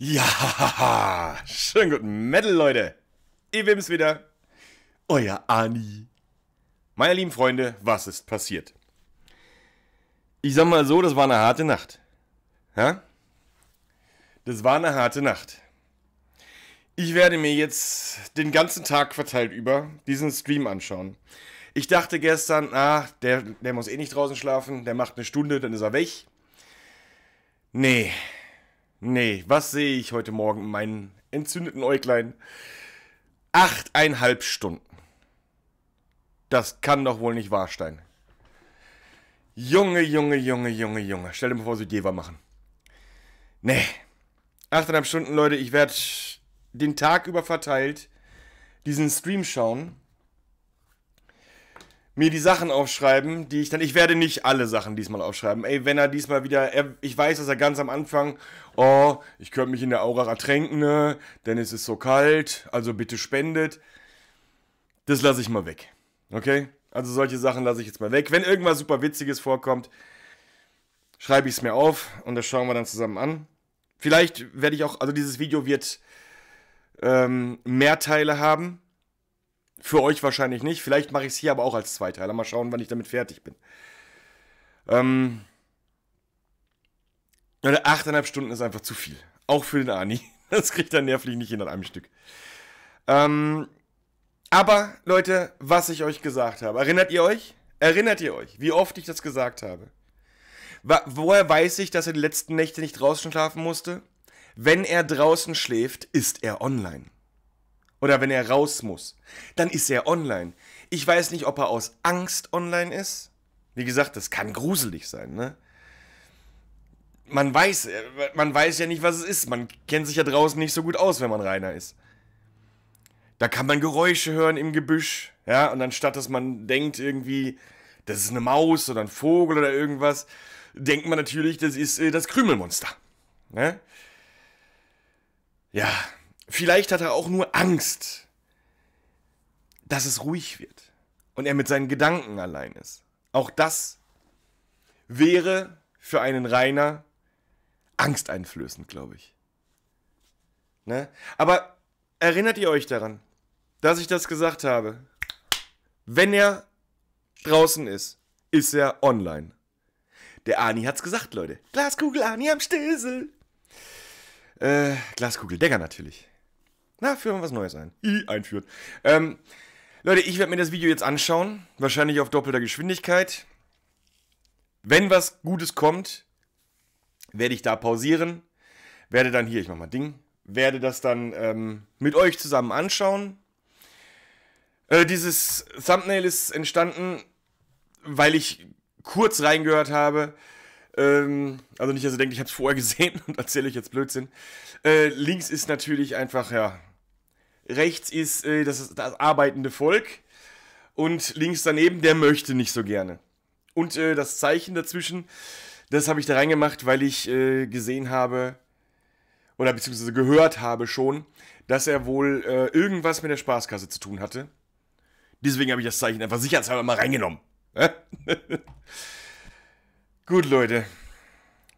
Ja, schönen guten Metal, Leute. Ich bin's wieder, euer Arni. Meine lieben Freunde, was ist passiert? Ich sag mal so, das war eine harte Nacht. Ja? Das war eine harte Nacht. Ich werde mir jetzt den ganzen Tag verteilt über diesen Stream anschauen. Ich dachte gestern, der muss eh nicht draußen schlafen, der macht eine Stunde, dann ist er weg. Nee. Nee, was sehe ich heute Morgen in meinen entzündeten Äuglein? 8,5 Stunden. Das kann doch wohl nicht wahr sein. Junge, Junge, Junge, Junge, Junge. Stell dir mal vor, sie Jever machen. Nee. 8,5 Stunden, Leute. Ich werde den Tag über verteilt diesen Stream schauen. Mir die Sachen aufschreiben, die ich dann... Ich werde nicht alle Sachen diesmal aufschreiben. Ey, wenn er diesmal wieder... ich weiß, dass er ganz am Anfang... Oh, ich könnte mich in der Aura ertränken, ne? Denn es ist so kalt, also bitte spendet. Das lasse ich mal weg. Okay? Also solche Sachen lasse ich jetzt mal weg. Wenn irgendwas super Witziges vorkommt, schreibe ich es mir auf und das schauen wir dann zusammen an. Vielleicht werde ich auch... Also dieses Video wird mehr Teile haben. Für euch wahrscheinlich nicht. Vielleicht mache ich es hier aber auch als Zweiteiler. Mal schauen, wann ich damit fertig bin. 8,5 Stunden ist einfach zu viel. Auch für den Arni. Das kriegt er nervlich nicht in einem Stück. Aber, Leute, was ich euch gesagt habe. Erinnert ihr euch? Erinnert ihr euch, wie oft ich das gesagt habe? Woher weiß ich, dass er die letzten Nächte nicht draußen schlafen musste? Wenn er draußen schläft, ist er online. Oder wenn er raus muss, dann ist er online. Ich weiß nicht, ob er aus Angst online ist. Wie gesagt, das kann gruselig sein, ne? Man weiß ja nicht, was es ist. Man kennt sich ja draußen nicht so gut aus, wenn man Rainer ist. Da kann man Geräusche hören im Gebüsch, ja? Und anstatt, dass man denkt irgendwie, das ist eine Maus oder ein Vogel oder irgendwas, denkt man natürlich, das ist das Krümelmonster, ne? Ja... Vielleicht hat er auch nur Angst, dass es ruhig wird und er mit seinen Gedanken allein ist. Auch das wäre für einen Rainer angsteinflößend, glaube ich. Ne? Aber erinnert ihr euch daran, dass ich das gesagt habe? Wenn er draußen ist er online. Der Arni hat's gesagt, Leute. Glaskugel Arni am Stissel. Glaskugel Degger natürlich. Na, führen wir was Neues ein. Einführen. Leute, ich werde mir das Video jetzt anschauen. Wahrscheinlich auf doppelter Geschwindigkeit. Wenn was Gutes kommt, werde ich da pausieren. Werde dann hier, ich mache mal Ding. Werde das dann mit euch zusammen anschauen. Dieses Thumbnail ist entstanden, weil ich kurz reingehört habe. Also nicht, dass ihr denkt, ich habe es vorher gesehen und erzähle euch jetzt Blödsinn. Links ist natürlich einfach, ja, rechts ist das arbeitende Volk und links daneben, der möchte nicht so gerne. Und das Zeichen dazwischen, das habe ich da reingemacht, weil ich gesehen habe oder beziehungsweise gehört habe schon, dass er wohl irgendwas mit der Spaßkasse zu tun hatte. Deswegen habe ich das Zeichen einfach sicherheitshalber mal reingenommen. Gut, Leute,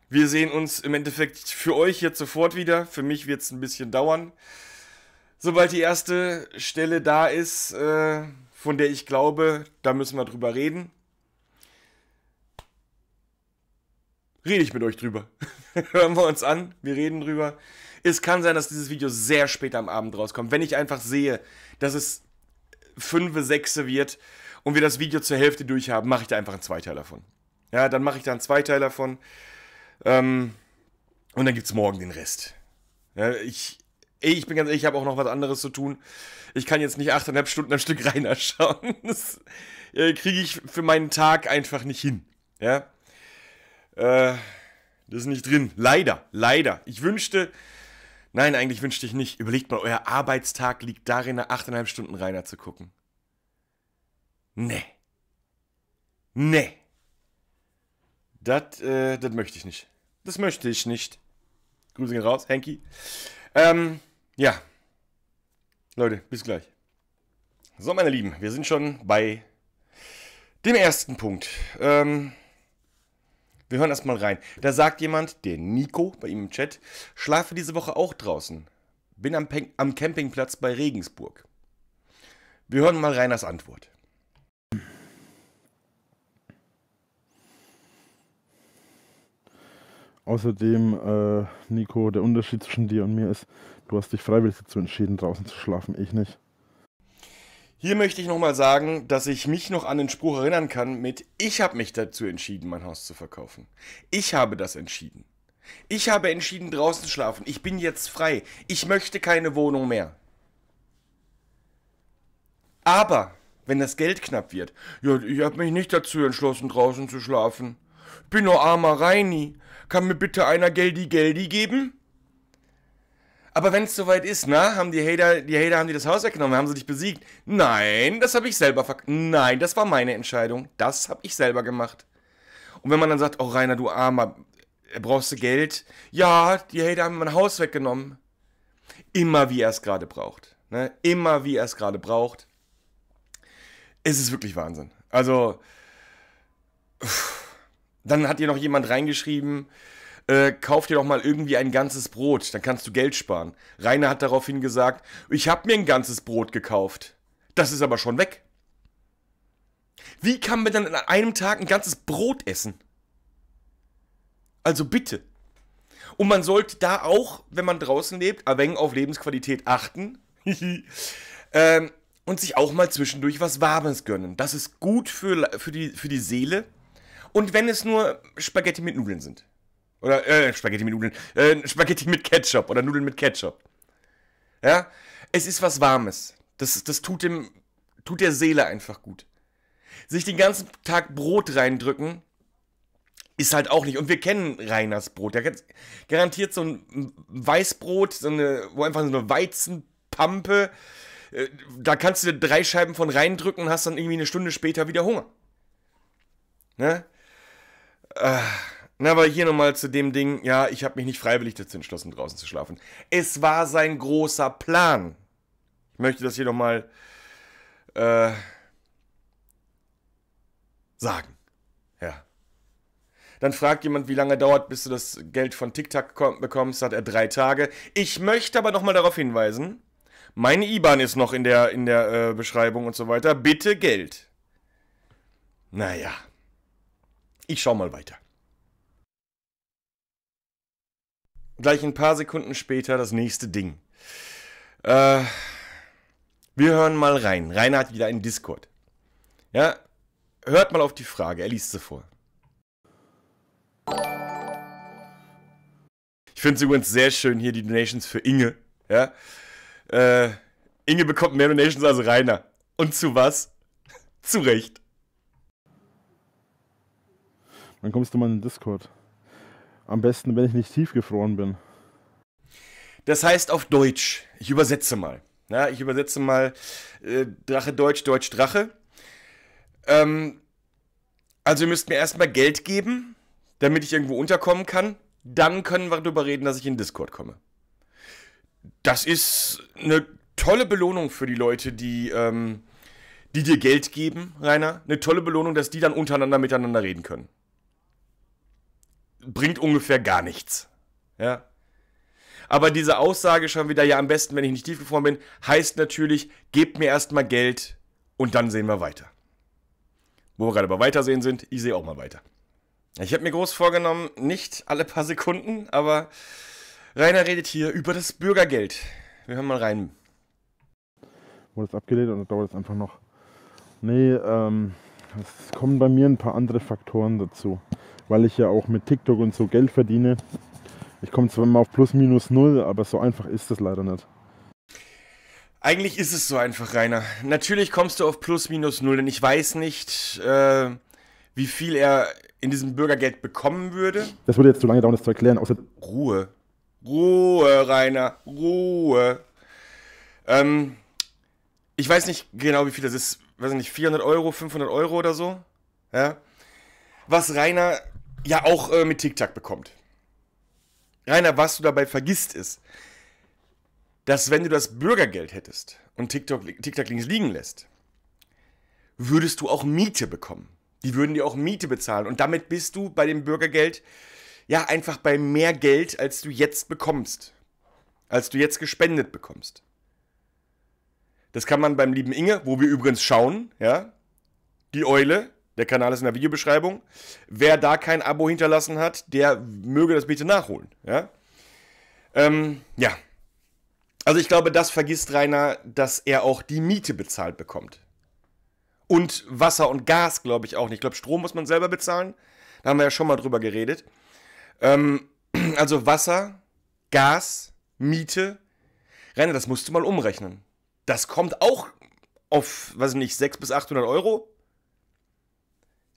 wir sehen uns im Endeffekt für euch jetzt sofort wieder. Für mich wird es ein bisschen dauern. Sobald die erste Stelle da ist, von der ich glaube, da müssen wir drüber reden. Rede ich mit euch drüber. Hören wir uns an, wir reden drüber. Es kann sein, dass dieses Video sehr spät am Abend rauskommt. Wenn ich einfach sehe, dass es 5, 6 wird und wir das Video zur Hälfte durchhaben, mache ich da einfach einen Zweiteiler davon. Ja, dann mache ich da einen Zweiteil davon. Und dann gibt es morgen den Rest. Ja, ich bin ganz ehrlich, ich habe auch noch was anderes zu tun. Ich kann jetzt nicht 8,5 Stunden ein Stück Rainer schauen. Das kriege ich für meinen Tag einfach nicht hin. Ja? Das ist nicht drin. Leider, leider. Ich wünschte... Nein, eigentlich wünschte ich nicht. Überlegt mal, euer Arbeitstag liegt darin, 8,5 Stunden Rainer zu gucken. Nee. Nee. Das möchte ich nicht. Das möchte ich nicht. Grüße gehen raus, Henki. Ja. Leute, bis gleich. So, meine Lieben, wir sind schon bei dem ersten Punkt. Wir hören erstmal rein. Da sagt jemand, der Nico, bei ihm im Chat, schlafe diese Woche auch draußen. Bin am Campingplatz bei Regensburg. Wir hören mal Rainers Antwort. Außerdem, Nico, der Unterschied zwischen dir und mir ist, du hast dich freiwillig dazu entschieden, draußen zu schlafen, ich nicht. Hier möchte ich nochmal sagen, dass ich mich noch an den Spruch erinnern kann mit: Ich habe mich dazu entschieden, mein Haus zu verkaufen. Ich habe das entschieden. Ich habe entschieden, draußen zu schlafen. Ich bin jetzt frei. Ich möchte keine Wohnung mehr. Aber, wenn das Geld knapp wird, ja, ich habe mich nicht dazu entschlossen, draußen zu schlafen. Ich bin nur armer Reini. Kann mir bitte einer Geldi geben? Aber wenn es soweit ist, na, haben die Hater haben dir das Haus weggenommen, haben sie dich besiegt. Nein, das habe ich selber Nein, das war meine Entscheidung. Das habe ich selber gemacht. Und wenn man dann sagt, oh Rainer, du Armer, brauchst du Geld? Ja, die Hater haben mein Haus weggenommen. Immer wie er es gerade braucht. Ne? Immer wie er es gerade braucht. Es ist wirklich Wahnsinn. Also, dann hat dir noch jemand reingeschrieben, kauf dir doch mal irgendwie ein ganzes Brot, dann kannst du Geld sparen. Rainer hat daraufhin gesagt, ich habe mir ein ganzes Brot gekauft. Das ist aber schon weg. Wie kann man dann an einem Tag ein ganzes Brot essen? Also bitte. Und man sollte da auch, wenn man draußen lebt, ein wenig auf Lebensqualität achten. Und sich auch mal zwischendurch was Warmes gönnen. Das ist gut für die Seele. Und wenn es nur Spaghetti mit Nudeln sind. Oder Spaghetti mit Nudeln. Spaghetti mit Ketchup oder Nudeln mit Ketchup. Ja? Es ist was Warmes. Das tut der Seele einfach gut. Sich den ganzen Tag Brot reindrücken, ist halt auch nicht. Und wir kennen Rainers Brot. Der hat garantiert so ein Weißbrot, wo einfach so eine Weizenpampe. Da kannst du dir 3 Scheiben von reindrücken und hast dann irgendwie eine Stunde später wieder Hunger. Ne? Na, aber hier nochmal zu dem Ding, ja, ich habe mich nicht freiwillig dazu entschlossen, draußen zu schlafen. Es war sein großer Plan. Ich möchte das hier nochmal sagen. Ja. Dann fragt jemand, wie lange dauert, bis du das Geld von TikTok bekommst, hat er 3 Tage. Ich möchte aber nochmal darauf hinweisen, meine IBAN ist noch in der Beschreibung und so weiter. Bitte Geld. Naja. Ich schau mal weiter. Gleich ein paar Sekunden später das nächste Ding. Wir hören mal rein. Rainer hat wieder einen Discord. Ja, hört mal auf die Frage. Er liest sie vor. Ich finde es übrigens sehr schön hier, die Donations für Inge. Ja? Inge bekommt mehr Donations als Rainer. Und zu was? Zu Recht. Dann kommst du mal in den Discord. Am besten, wenn ich nicht tiefgefroren bin. Das heißt auf Deutsch, ich übersetze mal. Ja, ich übersetze mal Drache Deutsch, Deutsch Drache. Also ihr müsst mir erstmal Geld geben, damit ich irgendwo unterkommen kann. Dann können wir darüber reden, dass ich in Discord komme. Das ist eine tolle Belohnung für die Leute, die dir Geld geben, Rainer. Eine tolle Belohnung, dass die dann untereinander miteinander reden können. Bringt ungefähr gar nichts. Ja. Aber diese Aussage schon wieder, ja am besten, wenn ich nicht tiefgefroren bin, heißt natürlich, gebt mir erstmal Geld und dann sehen wir weiter. Wo wir gerade bei Weitersehen sind, ich sehe auch mal weiter. Ich habe mir groß vorgenommen, nicht alle paar Sekunden, aber Rainer redet hier über das Bürgergeld. Wir hören mal rein. Wurde es abgelehnt oder dauert es einfach noch? Nee, es kommen bei mir ein paar andere Faktoren dazu. Weil ich ja auch mit TikTok und so Geld verdiene. Ich komme zwar immer auf +/- 0, aber so einfach ist es leider nicht. Eigentlich ist es so einfach, Rainer. Natürlich kommst du auf +/- 0, denn ich weiß nicht, wie viel er in diesem Bürgergeld bekommen würde. Das würde jetzt zu lange dauern, das zu erklären. Außer Ruhe. Ruhe, Rainer. Ruhe. Ich weiß nicht genau, wie viel das ist. Ich weiß nicht, 400 Euro, 500 Euro oder so. Ja. Was Rainer ja auch mit TikTok bekommt. Rainer, was du dabei vergisst ist, dass wenn du das Bürgergeld hättest und TikTok links liegen lässt, würdest du auch Miete bekommen. Die würden dir auch Miete bezahlen. Und damit bist du bei dem Bürgergeld ja einfach bei mehr Geld, als du jetzt bekommst. Als du jetzt gespendet bekommst. Das kann man beim lieben Inge, wo wir übrigens schauen, ja, die Eule, der Kanal ist in der Videobeschreibung. Wer da kein Abo hinterlassen hat, der möge das bitte nachholen, ja. Ja. Also ich glaube, das vergisst Rainer, dass er auch die Miete bezahlt bekommt. Und Wasser und Gas, glaube ich, auch nicht. Ich glaube, Strom muss man selber bezahlen. Da haben wir ja schon mal drüber geredet. Also Wasser, Gas, Miete. Rainer, das musst du mal umrechnen. Das kommt auch auf, weiß nicht, 600 bis 800 Euro.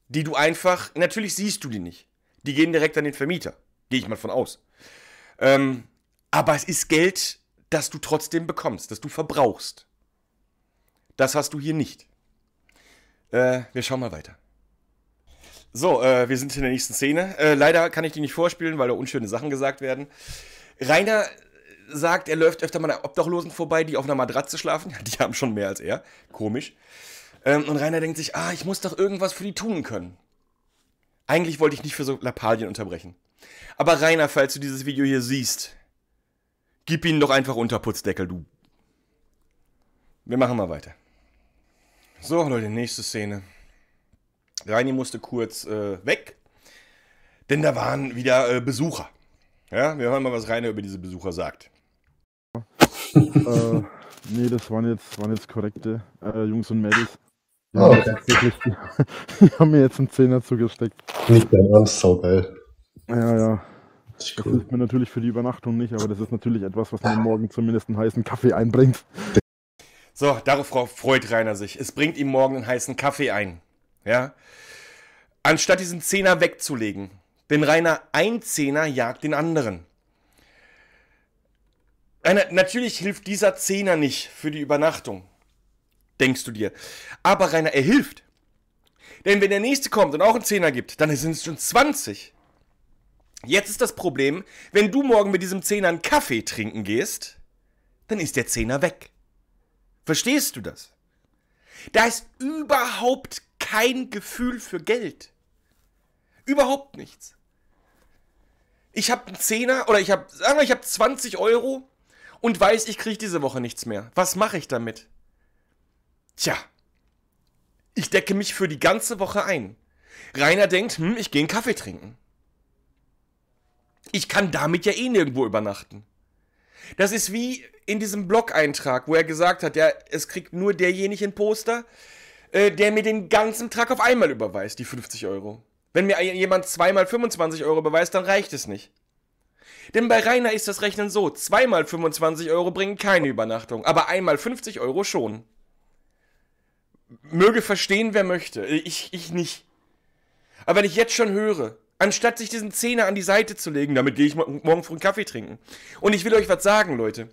Die du einfach, natürlich siehst du die nicht. Die gehen direkt an den Vermieter. Gehe ich mal von aus. Aber es ist Geld, das du trotzdem bekommst, das du verbrauchst. Das hast du hier nicht. Wir schauen mal weiter. So, wir sind in der nächsten Szene. Leider kann ich die nicht vorspielen, weil da unschöne Sachen gesagt werden. Rainer sagt, er läuft öfter mal an Obdachlosen vorbei, die auf einer Matratze schlafen. Ja, die haben schon mehr als er. Komisch. Und Rainer denkt sich, ah, ich muss doch irgendwas für die tun können. Eigentlich wollte ich nicht für so Lappalien unterbrechen. Aber Rainer, falls du dieses Video hier siehst, gib ihnen doch einfach Unterputzdeckel, du. Wir machen mal weiter. So, Leute, nächste Szene. Rainer musste kurz weg, denn da waren wieder Besucher. Ja, wir hören mal, was Rainer über diese Besucher sagt. Nee, das waren jetzt korrekte Jungs und Mädels. Ja, oh, okay. Die haben mir jetzt einen Zehner zugesteckt. Nicht dein Ernst, so geil. Ja, ja. Das hilft mir natürlich für die Übernachtung nicht, aber das ist natürlich etwas, was mir morgen zumindest einen heißen Kaffee einbringt. So, darauf freut Rainer sich. Es bringt ihm morgen einen heißen Kaffee ein. Ja? Anstatt diesen Zehner wegzulegen. Denn Rainer, ein Zehner jagt den anderen. Natürlich hilft dieser Zehner nicht für die Übernachtung. Denkst du dir. Aber Rainer, er hilft. Denn wenn der Nächste kommt und auch einen Zehner gibt, dann sind es schon 20. Jetzt ist das Problem, wenn du morgen mit diesem Zehner einen Kaffee trinken gehst, dann ist der Zehner weg. Verstehst du das? Da ist überhaupt kein Gefühl für Geld. Überhaupt nichts. Ich habe einen Zehner oder ich habe 20 Euro und weiß, ich kriege diese Woche nichts mehr. Was mache ich damit? Tja, ich decke mich für die ganze Woche ein. Rainer denkt, ich gehe einen Kaffee trinken. Ich kann damit ja eh nirgendwo übernachten. Das ist wie in diesem Blog-Eintrag, wo er gesagt hat, ja, es kriegt nur derjenige ein Poster, der mir den ganzen Tag auf einmal überweist, die 50 Euro. Wenn mir jemand zweimal 25 Euro überweist, dann reicht es nicht. Denn bei Rainer ist das Rechnen so, zweimal 25 Euro bringen keine Übernachtung, aber einmal 50 Euro schon. Möge verstehen, wer möchte. Ich nicht. Aber wenn ich jetzt schon höre, anstatt sich diesen Zehner an die Seite zu legen, damit gehe ich morgen früh einen Kaffee trinken. Und ich will euch was sagen, Leute.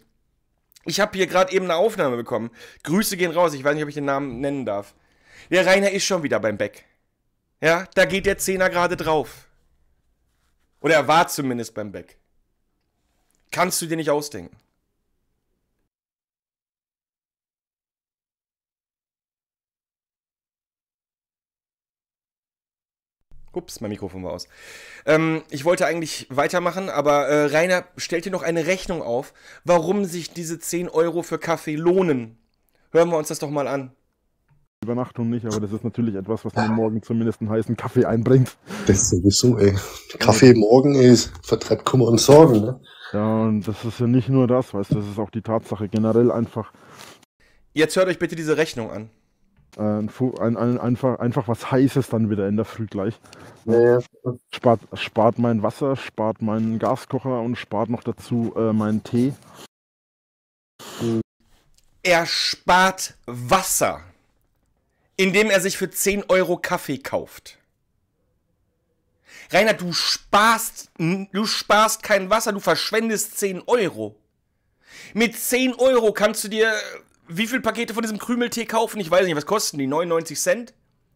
Ich habe hier gerade eben eine Aufnahme bekommen. Grüße gehen raus, ich weiß nicht, ob ich den Namen nennen darf. Der Rainer ist schon wieder beim Beck. Ja, da geht der Zehner gerade drauf. Oder er war zumindest beim Beck. Kannst du dir nicht ausdenken. Ups, mein Mikrofon war aus. Ich wollte eigentlich weitermachen, aber Rainer stellte noch eine Rechnung auf, warum sich diese 10 Euro für Kaffee lohnen. Hören wir uns das doch mal an. Übernachtung nicht, aber das ist natürlich etwas, was mir morgen zumindest einen heißen Kaffee einbringt. Das sowieso, ey. Kaffee morgen ist vertreibt Kummer und Sorgen, ne? Ja, und das ist ja nicht nur das, weißt du, das ist auch die Tatsache generell einfach. Jetzt hört euch bitte diese Rechnung an. Einfach was Heißes dann wieder in der Früh gleich. Ja. Spart mein Wasser, spart meinen Gaskocher und spart noch dazu meinen Tee. Er spart Wasser, indem er sich für 10 Euro Kaffee kauft. Rainer, du sparst kein Wasser, du verschwendest 10 Euro. Mit 10 Euro kannst du dir... Wie viele Pakete von diesem Krümeltee kaufen? Ich weiß nicht, was kosten die? 99 Cent?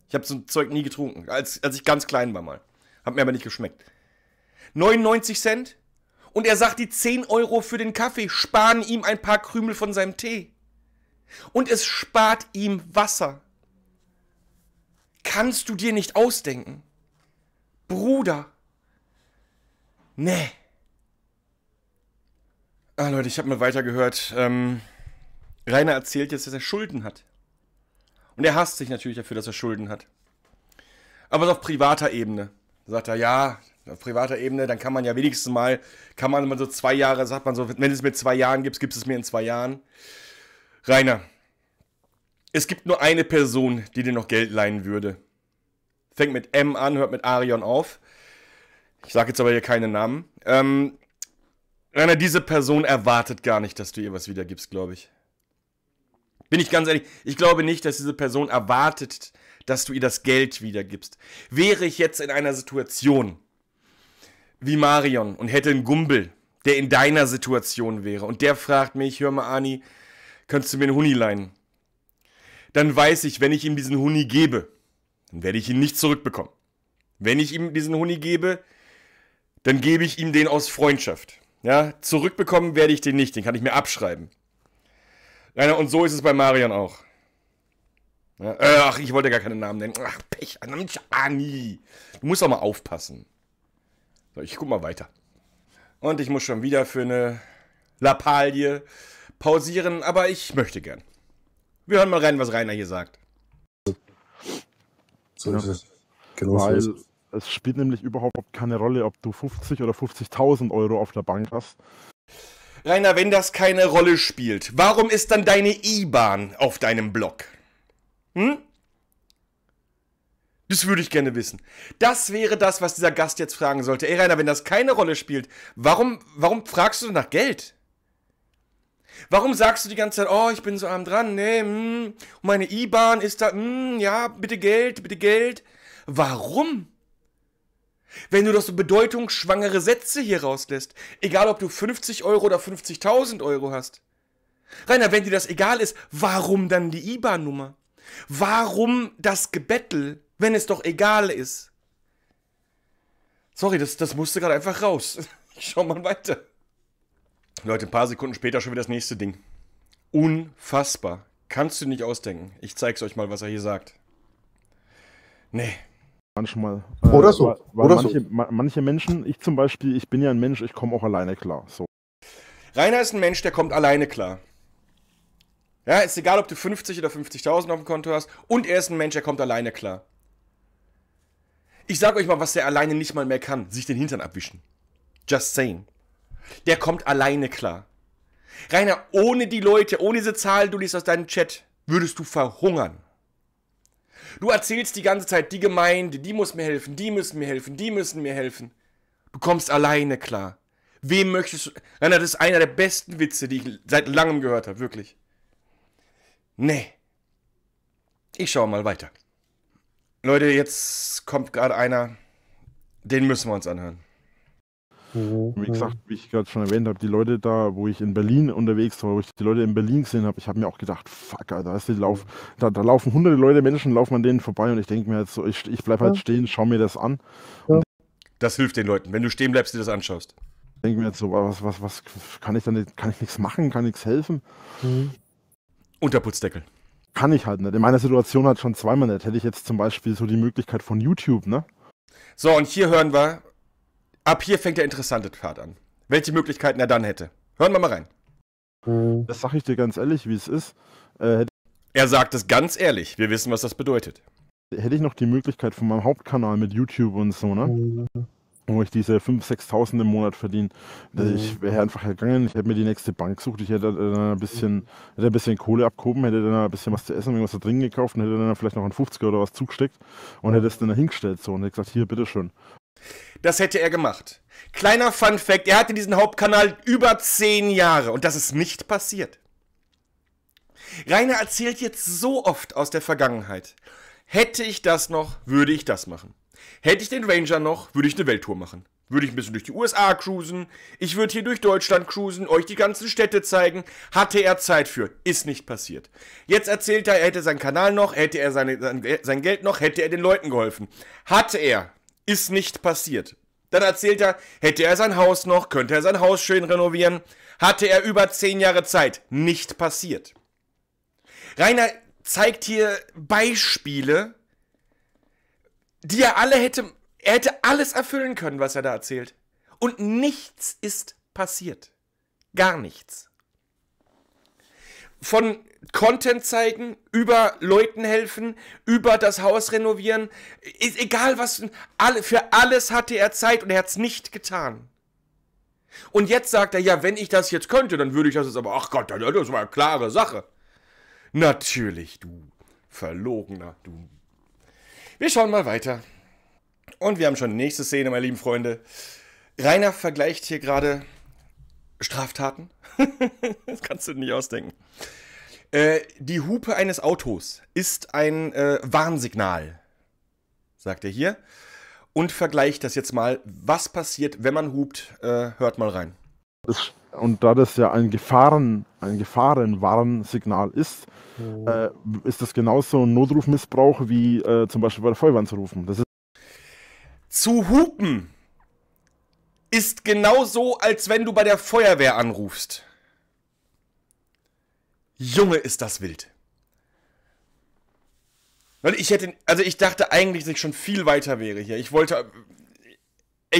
Ich habe so ein Zeug nie getrunken, als ich ganz klein war mal. Hat mir aber nicht geschmeckt. 99 Cent? Und er sagt, die 10 Euro für den Kaffee sparen ihm ein paar Krümel von seinem Tee. Und es spart ihm Wasser. kannst du dir nicht ausdenken. Bruder. Nee. Ah, Leute, ich habe mal weitergehört. Rainer erzählt jetzt, dass er Schulden hat. Und er hasst sich natürlich dafür, dass er Schulden hat. Aber auf privater Ebene. Da sagt er, ja, auf privater Ebene, dann kann man ja wenigstens mal, kann man immer so 2 Jahre, sagt man so, wenn es mir 2 Jahren gibt, gibt es mir in 2 Jahren. Rainer, es gibt nur eine Person, die dir noch Geld leihen würde. Fängt mit M an, hört mit Arion auf. Ich sage jetzt aber hier keine Namen. Rainer, diese Person erwartet gar nicht, dass du ihr was wiedergibst, glaube ich. Bin ich ganz ehrlich, ich glaube nicht, dass diese Person erwartet, dass du ihr das Geld wiedergibst. Wäre ich jetzt in einer Situation wie Marion und hätte einen Gumbel, der in deiner Situation wäre und der fragt mich, hör mal Arni, könntest du mir einen Huni leihen? Dann weiß ich, wenn ich ihm diesen Huni gebe, dann werde ich ihn nicht zurückbekommen. Wenn ich ihm diesen Huni gebe, dann gebe ich ihm den aus Freundschaft. Ja, zurückbekommen werde ich den nicht, den kann ich mir abschreiben. Rainer, und so ist es bei Marion auch. Ja, ach, ich wollte gar keinen Namen nennen. Ach, Pech, Mensch, Arni. Du musst doch mal aufpassen. So, ich guck mal weiter. Und ich muss schon wieder für eine Lappalie pausieren, aber ich möchte gern. Wir hören mal rein, was Rainer hier sagt. So ist es. Genau so ist es. Es spielt nämlich überhaupt keine Rolle, ob du 50 oder 50.000 Euro auf der Bank hast. Rainer, wenn das keine Rolle spielt, warum ist dann deine IBAN auf deinem Blog? Hm? Das würde ich gerne wissen. Das wäre das, was dieser Gast jetzt fragen sollte. Ey Rainer, wenn das keine Rolle spielt, warum fragst du nach Geld? Warum sagst du die ganze Zeit, oh, ich bin so arm dran, nee, meine IBAN ist da, ja, bitte Geld, bitte Geld. Warum? Wenn du doch so bedeutungsschwangere Sätze hier rauslässt, egal ob du 50 Euro oder 50.000 Euro hast. Rainer, wenn dir das egal ist, warum dann die IBAN-Nummer? Warum das Gebettel, wenn es doch egal ist? Sorry, das musste gerade einfach raus. Ich schau mal weiter. Leute, ein paar Sekunden später schon wieder das nächste Ding. Unfassbar. Kannst du nicht ausdenken. Ich zeig's euch mal, was er hier sagt. Nee. Manchmal. Oder so. Oder manche Menschen, ich zum Beispiel, ich bin ja ein Mensch, ich komme auch alleine klar. So. Rainer ist ein Mensch, der kommt alleine klar. Ja, ist egal, ob du 50 oder 50.000 auf dem Konto hast. Und er ist ein Mensch, der kommt alleine klar. Ich sag euch mal, was der alleine nicht mal mehr kann. Sich den Hintern abwischen. Just saying. Der kommt alleine klar. Rainer, ohne die Leute, ohne diese Zahlen, du liest aus deinem Chat, würdest du verhungern. Du erzählst die ganze Zeit, die Gemeinde, die muss mir helfen, die müssen mir helfen, die müssen mir helfen. Du kommst alleine klar. Wem möchtest du... Rainer, das ist einer der besten Witze, die ich seit langem gehört habe, wirklich. Nee. Ich schaue mal weiter. Leute, jetzt kommt gerade einer, den müssen wir uns anhören. Wie gesagt, wie ich gerade schon erwähnt habe, die Leute da, wo ich in Berlin unterwegs war, wo ich die Leute in Berlin gesehen habe, ich habe mir auch gedacht, fuck, Alter, da laufen hunderte Leute, Menschen laufen an denen vorbei und ich denke mir halt so, ich bleibe halt stehen, schau mir das an. Ja. Das hilft den Leuten, wenn du stehen bleibst, dir das anschaust. Ich denke mir jetzt so, was kann ich dann, kann ich nichts machen, kann nichts helfen? Mhm. Unterputzdeckel. Kann ich halt nicht, in meiner Situation halt schon zweimal nicht, hätte ich jetzt zum Beispiel so die Möglichkeit von YouTube, ne? So, und hier hören wir... Ab hier fängt der interessante Part an. Welche Möglichkeiten er dann hätte. Hören wir mal rein. Das sage ich dir ganz ehrlich, wie es ist. Er sagt es ganz ehrlich. Wir wissen, was das bedeutet. Hätte ich noch die Möglichkeit von meinem Hauptkanal mit YouTube und so, ne? Wo ich diese 5.000, 6.000 im Monat verdiene. Ich wäre einfach hergegangen, ich hätte mir die nächste Bank gesucht, ich hätte dann ein bisschen Kohle abgehoben, hätte dann ein bisschen was zu essen, irgendwas zu trinken gekauft und hätte dann vielleicht noch einen 50er oder was zugesteckt und hätte es dann hingestellt so und hätte gesagt, hier, bitteschön. Das hätte er gemacht. Kleiner Fun-Fact, er hatte diesen Hauptkanal über 10 Jahre und das ist nicht passiert. Rainer erzählt jetzt so oft aus der Vergangenheit. Hätte ich das noch, würde ich das machen. Hätte ich den Ranger noch, würde ich eine Welttour machen. Würde ich ein bisschen durch die USA cruisen, ich würde hier durch Deutschland cruisen, euch die ganzen Städte zeigen. Hatte er Zeit für, ist nicht passiert. Jetzt erzählt er, er hätte seinen Kanal noch, hätte er sein Geld noch, hätte er den Leuten geholfen. Hatte er. Ist nicht passiert. Dann erzählt er, hätte er sein Haus noch, könnte er sein Haus schön renovieren. Hatte er über 10 Jahre Zeit. Nicht passiert. Rainer zeigt hier Beispiele, die er alle hätte, er hätte alles erfüllen können, was er da erzählt. Und nichts ist passiert. Gar nichts. Von Content zeigen, über Leuten helfen, über das Haus renovieren, ist egal was, für alles hatte er Zeit und er hat es nicht getan. Und jetzt sagt er, ja, wenn ich das jetzt könnte, dann würde ich das jetzt aber, ach Gott, das war eine klare Sache. Natürlich, du Verlogener, du. Wir schauen mal weiter. Und wir haben schon die nächste Szene, meine lieben Freunde. Rainer vergleicht hier gerade Straftaten. Das kannst du nicht ausdenken. Die Hupe eines Autos ist ein Warnsignal, sagt er hier. Und vergleicht das jetzt mal, was passiert, wenn man hupt, hört mal rein. Und da das ja ein Gefahrenwarnsignal ist, oh, ist das genauso ein Notrufmissbrauch wie zum Beispiel bei der Feuerwehr anzurufen. Das ist zu hupen ist genauso, als wenn du bei der Feuerwehr anrufst. Junge, ist das wild. Weil ich hätte, also ich dachte eigentlich, dass ich schon viel weiter wäre hier. Ich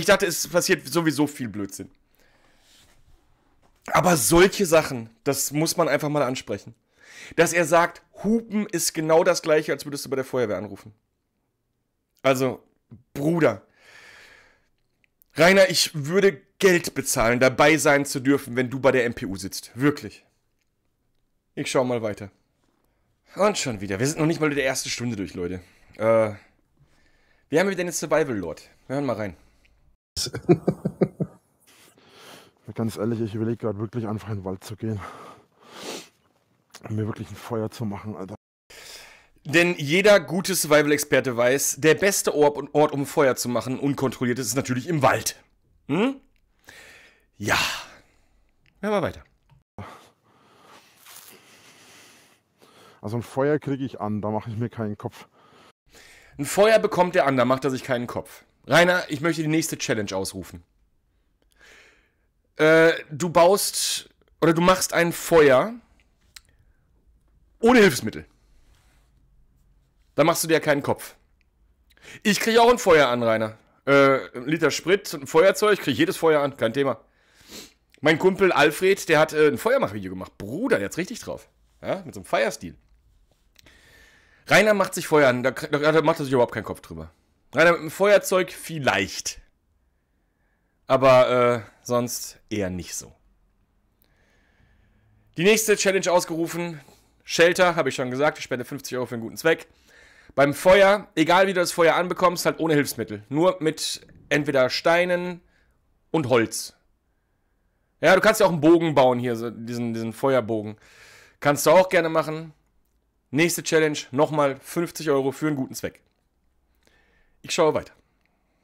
dachte, es passiert sowieso viel Blödsinn. Aber solche Sachen, das muss man einfach mal ansprechen. Dass er sagt, hupen ist genau das gleiche, als würdest du bei der Feuerwehr anrufen. Also, Bruder. Rainer, ich würde Geld bezahlen, dabei sein zu dürfen, wenn du bei der MPU sitzt. Wirklich. Ich schau mal weiter. Und schon wieder. Wir sind noch nicht mal in der ersten Stunde durch, Leute. Wir haben wieder den Survival Lord. Wir hören mal rein. Ganz ehrlich, ich überlege gerade wirklich einfach in den Wald zu gehen. Um mir wirklich ein Feuer zu machen, Alter. Denn jeder gute Survival-Experte weiß, der beste Ort, um Feuer zu machen, unkontrolliert, ist natürlich im Wald. Hm? Ja. Hören wir weiter. Also ein Feuer kriege ich an, da mache ich mir keinen Kopf. Ein Feuer bekommt er an, da macht er sich keinen Kopf. Rainer, ich möchte die nächste Challenge ausrufen. Du baust, oder du machst ein Feuer ohne Hilfsmittel. Da machst du dir keinen Kopf. Ich kriege auch ein Feuer an, Rainer. Ein Liter Sprit und ein Feuerzeug, kriege jedes Feuer an, kein Thema. Mein Kumpel Alfred, der hat ein Feuermachvideo gemacht. Bruder, der hat's richtig drauf. Ja, mit so einem Feierstil. Rainer macht sich Feuer an, da macht er sich überhaupt keinen Kopf drüber. Rainer mit dem Feuerzeug vielleicht. Aber sonst eher nicht so. Die nächste Challenge ausgerufen. Shelter, habe ich schon gesagt, ich spende 50 Euro für einen guten Zweck. Beim Feuer, egal wie du das Feuer anbekommst, halt ohne Hilfsmittel. Nur mit entweder Steinen und Holz. Ja, du kannst ja auch einen Bogen bauen hier, so diesen Feuerbogen. Kannst du auch gerne machen. Nächste Challenge, nochmal 50 Euro für einen guten Zweck. Ich schaue weiter.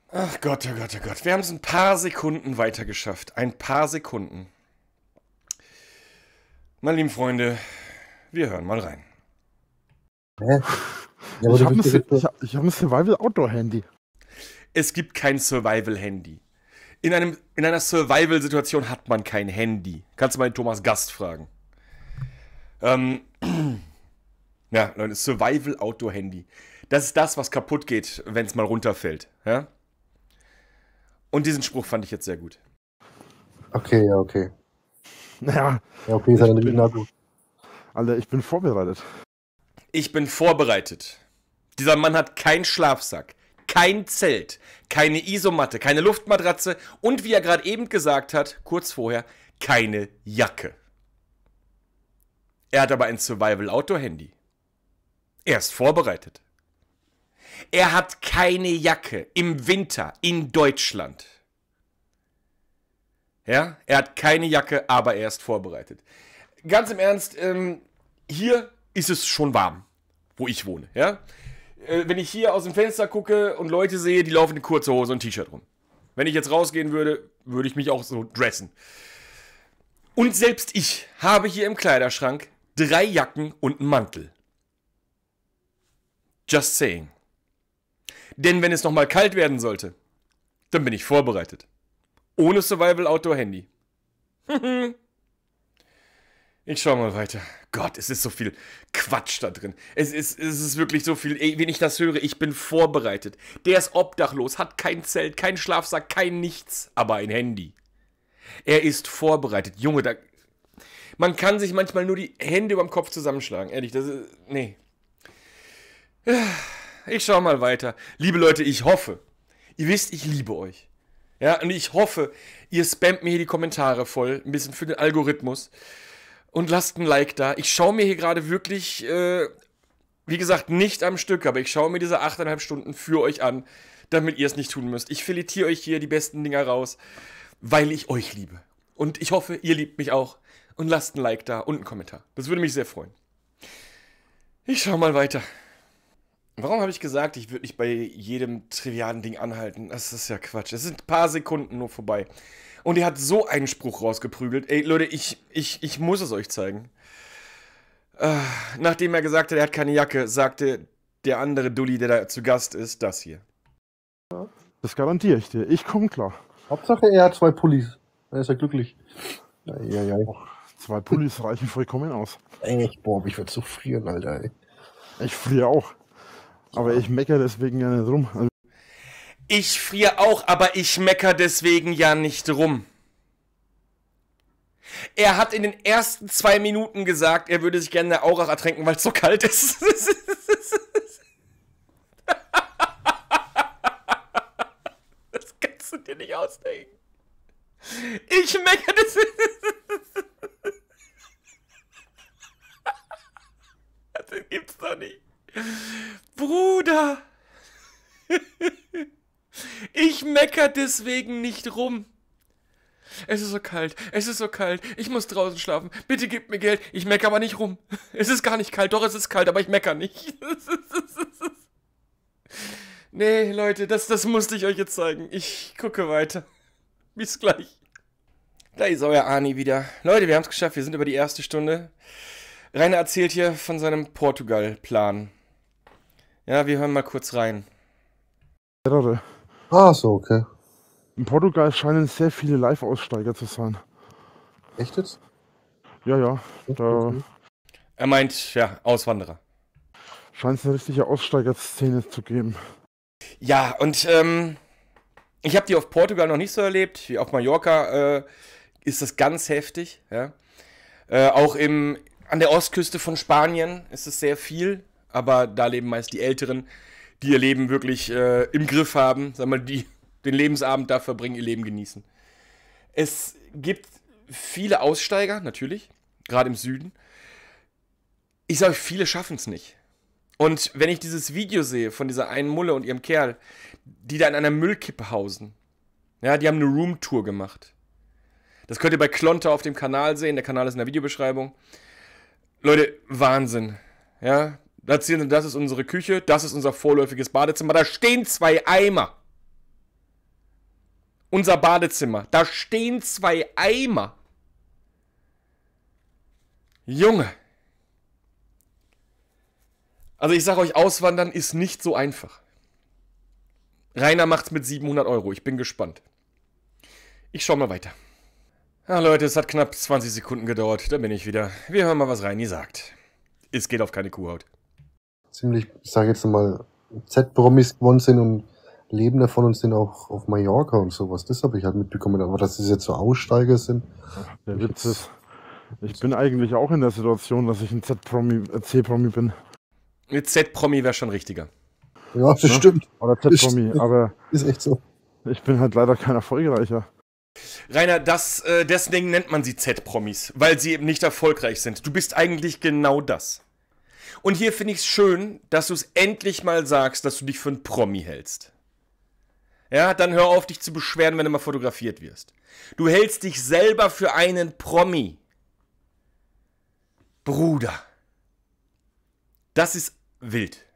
Ach Gott, oh Gott, oh Gott. Wir haben es ein paar Sekunden weiter geschafft. Ein paar Sekunden. Meine lieben Freunde, wir hören mal rein. Hä? Ja, ich habe ein Survival-Outdoor-Handy. Es gibt kein Survival-Handy. In einer Survival-Situation hat man kein Handy. Kannst du mal den Thomas Gast fragen. Ja, Leute, Survival-Outdoor-Handy. Das ist das, was kaputt geht, wenn es mal runterfällt. Ja? Und diesen Spruch fand ich jetzt sehr gut. Okay, ja, okay. Naja. Ja, okay, ist halt na gut. Alter, ich bin vorbereitet. Ich bin vorbereitet. Dieser Mann hat keinen Schlafsack, kein Zelt, keine Isomatte, keine Luftmatratze und wie er gerade eben gesagt hat, kurz vorher, keine Jacke. Er hat aber ein Survival-Outdoor-Handy. Er ist vorbereitet. Er hat keine Jacke im Winter in Deutschland. Ja, er hat keine Jacke, aber er ist vorbereitet. Ganz im Ernst, hier ist es schon warm, wo ich wohne, ja? Wenn ich hier aus dem Fenster gucke und Leute sehe, die laufen in kurzer Hose und T-Shirt rum. Wenn ich jetzt rausgehen würde, würde ich mich auch so dressen. Und selbst ich habe hier im Kleiderschrank 3 Jacken und einen Mantel. Just saying. Denn wenn es nochmal kalt werden sollte, dann bin ich vorbereitet. Ohne Survival Outdoor Handy. Ich schau mal weiter. Gott, es ist so viel Quatsch da drin. Es ist wirklich so viel. Ey, wenn ich das höre, ich bin vorbereitet. Der ist obdachlos, hat kein Zelt, kein Schlafsack, kein nichts, aber ein Handy. Er ist vorbereitet. Junge, da... Man kann sich manchmal nur die Hände über dem Kopf zusammenschlagen. Ehrlich, das ist... Nee. Ich schau mal weiter. Liebe Leute, ich hoffe. Ihr wisst, ich liebe euch. Ja, und ich hoffe, ihr spammt mir hier die Kommentare voll. Ein bisschen für den Algorithmus. Und lasst ein Like da. Ich schaue mir hier gerade wirklich, wie gesagt, nicht am Stück, aber ich schaue mir diese 8,5 Stunden für euch an, damit ihr es nicht tun müsst. Ich filetiere euch hier die besten Dinger raus, weil ich euch liebe. Und ich hoffe, ihr liebt mich auch. Und lasst ein Like da und einen Kommentar. Das würde mich sehr freuen. Ich schaue mal weiter. Warum habe ich gesagt, ich würde nicht bei jedem trivialen Ding anhalten? Das ist ja Quatsch. Es sind ein paar Sekunden nur vorbei. Und er hat so einen Spruch rausgeprügelt. Ey, Leute, ich muss es euch zeigen. Nachdem er gesagt hat, er hat keine Jacke, sagte der andere Dulli, der da zu Gast ist, das hier. Das garantiere ich dir. Ich komme klar. Hauptsache, er hat 2 Pullis. Dann ist er glücklich. Ja. Oh, 2 Pullis reichen vollkommen aus. Ey, boah, ich würde so frieren, Alter. Ey. Ich friere auch. Aber ich meckere deswegen ja nicht rum. Also ich friere auch, aber ich meckere deswegen ja nicht rum. Er hat in den ersten 2 Minuten gesagt, er würde sich gerne in der Aurach ertränken, weil es so kalt ist. Das kannst du dir nicht ausdenken. Ich meckere deswegen. Das gibt's doch nicht. Bruder. Ich meckere deswegen nicht rum. Es ist so kalt, ich muss draußen schlafen, bitte gib mir Geld, ich meckere aber nicht rum. Es ist gar nicht kalt, doch es ist kalt, aber ich meckere nicht. Nee, Leute, das musste ich euch jetzt zeigen. Ich gucke weiter. Bis gleich. Da ist euer Arni wieder. Leute, wir haben es geschafft, wir sind über die erste Stunde. Rainer erzählt hier von seinem Portugal-Plan. Ja, wir hören mal kurz rein. Ah, so, okay. In Portugal scheinen sehr viele Live-Aussteiger zu sein. Echt jetzt? Ja. Da er meint, ja, Auswanderer. Scheint es eine richtige Aussteigerszene zu geben. Ja, und ich habe die auf Portugal noch nicht so erlebt. Wie auf Mallorca ist das ganz heftig. Ja? Auch an der Ostküste von Spanien ist es sehr viel. Aber da leben meist die Älteren, die ihr Leben wirklich im Griff haben, sagen wir mal, die den Lebensabend da verbringen, ihr Leben genießen. Es gibt viele Aussteiger, natürlich, gerade im Süden. Ich sage euch, viele schaffen es nicht. Und wenn ich dieses Video sehe von dieser einen Mulle und ihrem Kerl, die da in einer Müllkippe hausen, ja, die haben eine Roomtour gemacht. Das könnt ihr bei Klonter auf dem Kanal sehen, der Kanal ist in der Videobeschreibung. Leute, Wahnsinn, ja. Das ist unsere Küche, das ist unser vorläufiges Badezimmer. Da stehen 2 Eimer. Unser Badezimmer. Da stehen 2 Eimer. Junge. Also ich sage euch, Auswandern ist nicht so einfach. Rainer macht's mit 700 €. Ich bin gespannt. Ich schau mal weiter. Ja, Leute, es hat knapp 20 Sekunden gedauert. Da bin ich wieder. Wir hören mal, was Rainer sagt. Es geht auf keine Kuhhaut. Ziemlich, ich sage jetzt mal, Z-Promis gewonnen sind und leben davon und sind auch auf Mallorca und sowas. Das habe ich halt mitbekommen, aber dass das jetzt so Aussteiger sind. Ach, der Witz ist, ich bin eigentlich auch in der Situation, dass ich ein C-Promi bin. Mit Z-Promi wäre schon richtiger. Ja, das stimmt. Oder Z-Promi, aber ist echt so. Ich bin halt leider kein erfolgreicher. Rainer, deswegen nennt man sie Z-Promis, weil sie eben nicht erfolgreich sind. Du bist eigentlich genau das. Und hier finde ich es schön, dass du es endlich mal sagst, dass du dich für einen Promi hältst. Ja, dann hör auf, dich zu beschweren, wenn du mal fotografiert wirst. Du hältst dich selber für einen Promi. Bruder. Das ist wild.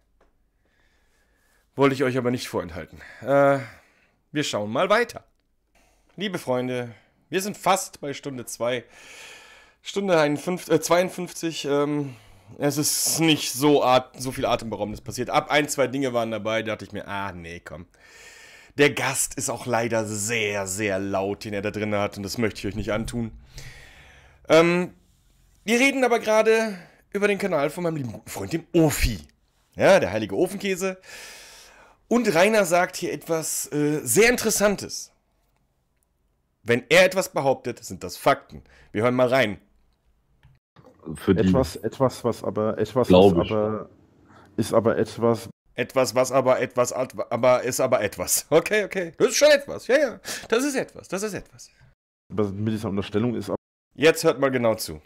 Wollte ich euch aber nicht vorenthalten. Wir schauen mal weiter. Liebe Freunde, wir sind fast bei Stunde 2. Stunde 52, es ist nicht so viel Atemberaubendes passiert. Ab 1, 2 Dinge waren dabei, da dachte ich mir, ah nee, komm. Der Gast ist auch leider sehr, sehr laut, den er da drin hat und das möchte ich euch nicht antun. Wir reden aber gerade über den Kanal von meinem lieben guten Freund, dem Ofi. Ja, der heilige Ofenkäse. Und Rainer sagt hier etwas sehr Interessantes. Wenn er etwas behauptet, sind das Fakten. Wir hören mal rein. Für etwas, was aber etwas ist. Okay, okay. Das ist schon etwas. Ja, ja. Das ist etwas. Das ist etwas. Aber mit dieser Unterstellung ist aber... Jetzt hört mal genau zu.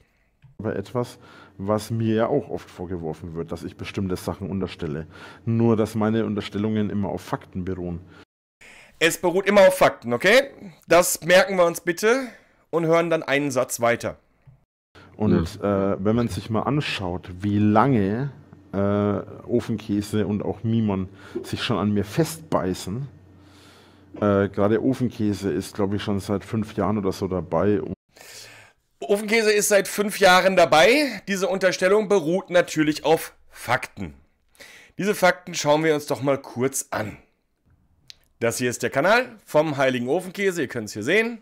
Aber etwas, was mir ja auch oft vorgeworfen wird, dass ich bestimmte Sachen unterstelle. Nur, dass meine Unterstellungen immer auf Fakten beruhen. Es beruht immer auf Fakten, okay? Das merken wir uns bitte und hören dann einen Satz weiter. Und wenn man sich mal anschaut, wie lange Ofenkäse und auch Mimon sich schon an mir festbeißen, gerade Ofenkäse ist, glaube ich, schon seit 5 Jahren oder so dabei. Ofenkäse ist seit 5 Jahren dabei. Diese Unterstellung beruht natürlich auf Fakten. Diese Fakten schauen wir uns doch mal kurz an. Das hier ist der Kanal vom heiligen Ofenkäse, ihr könnt es hier sehen.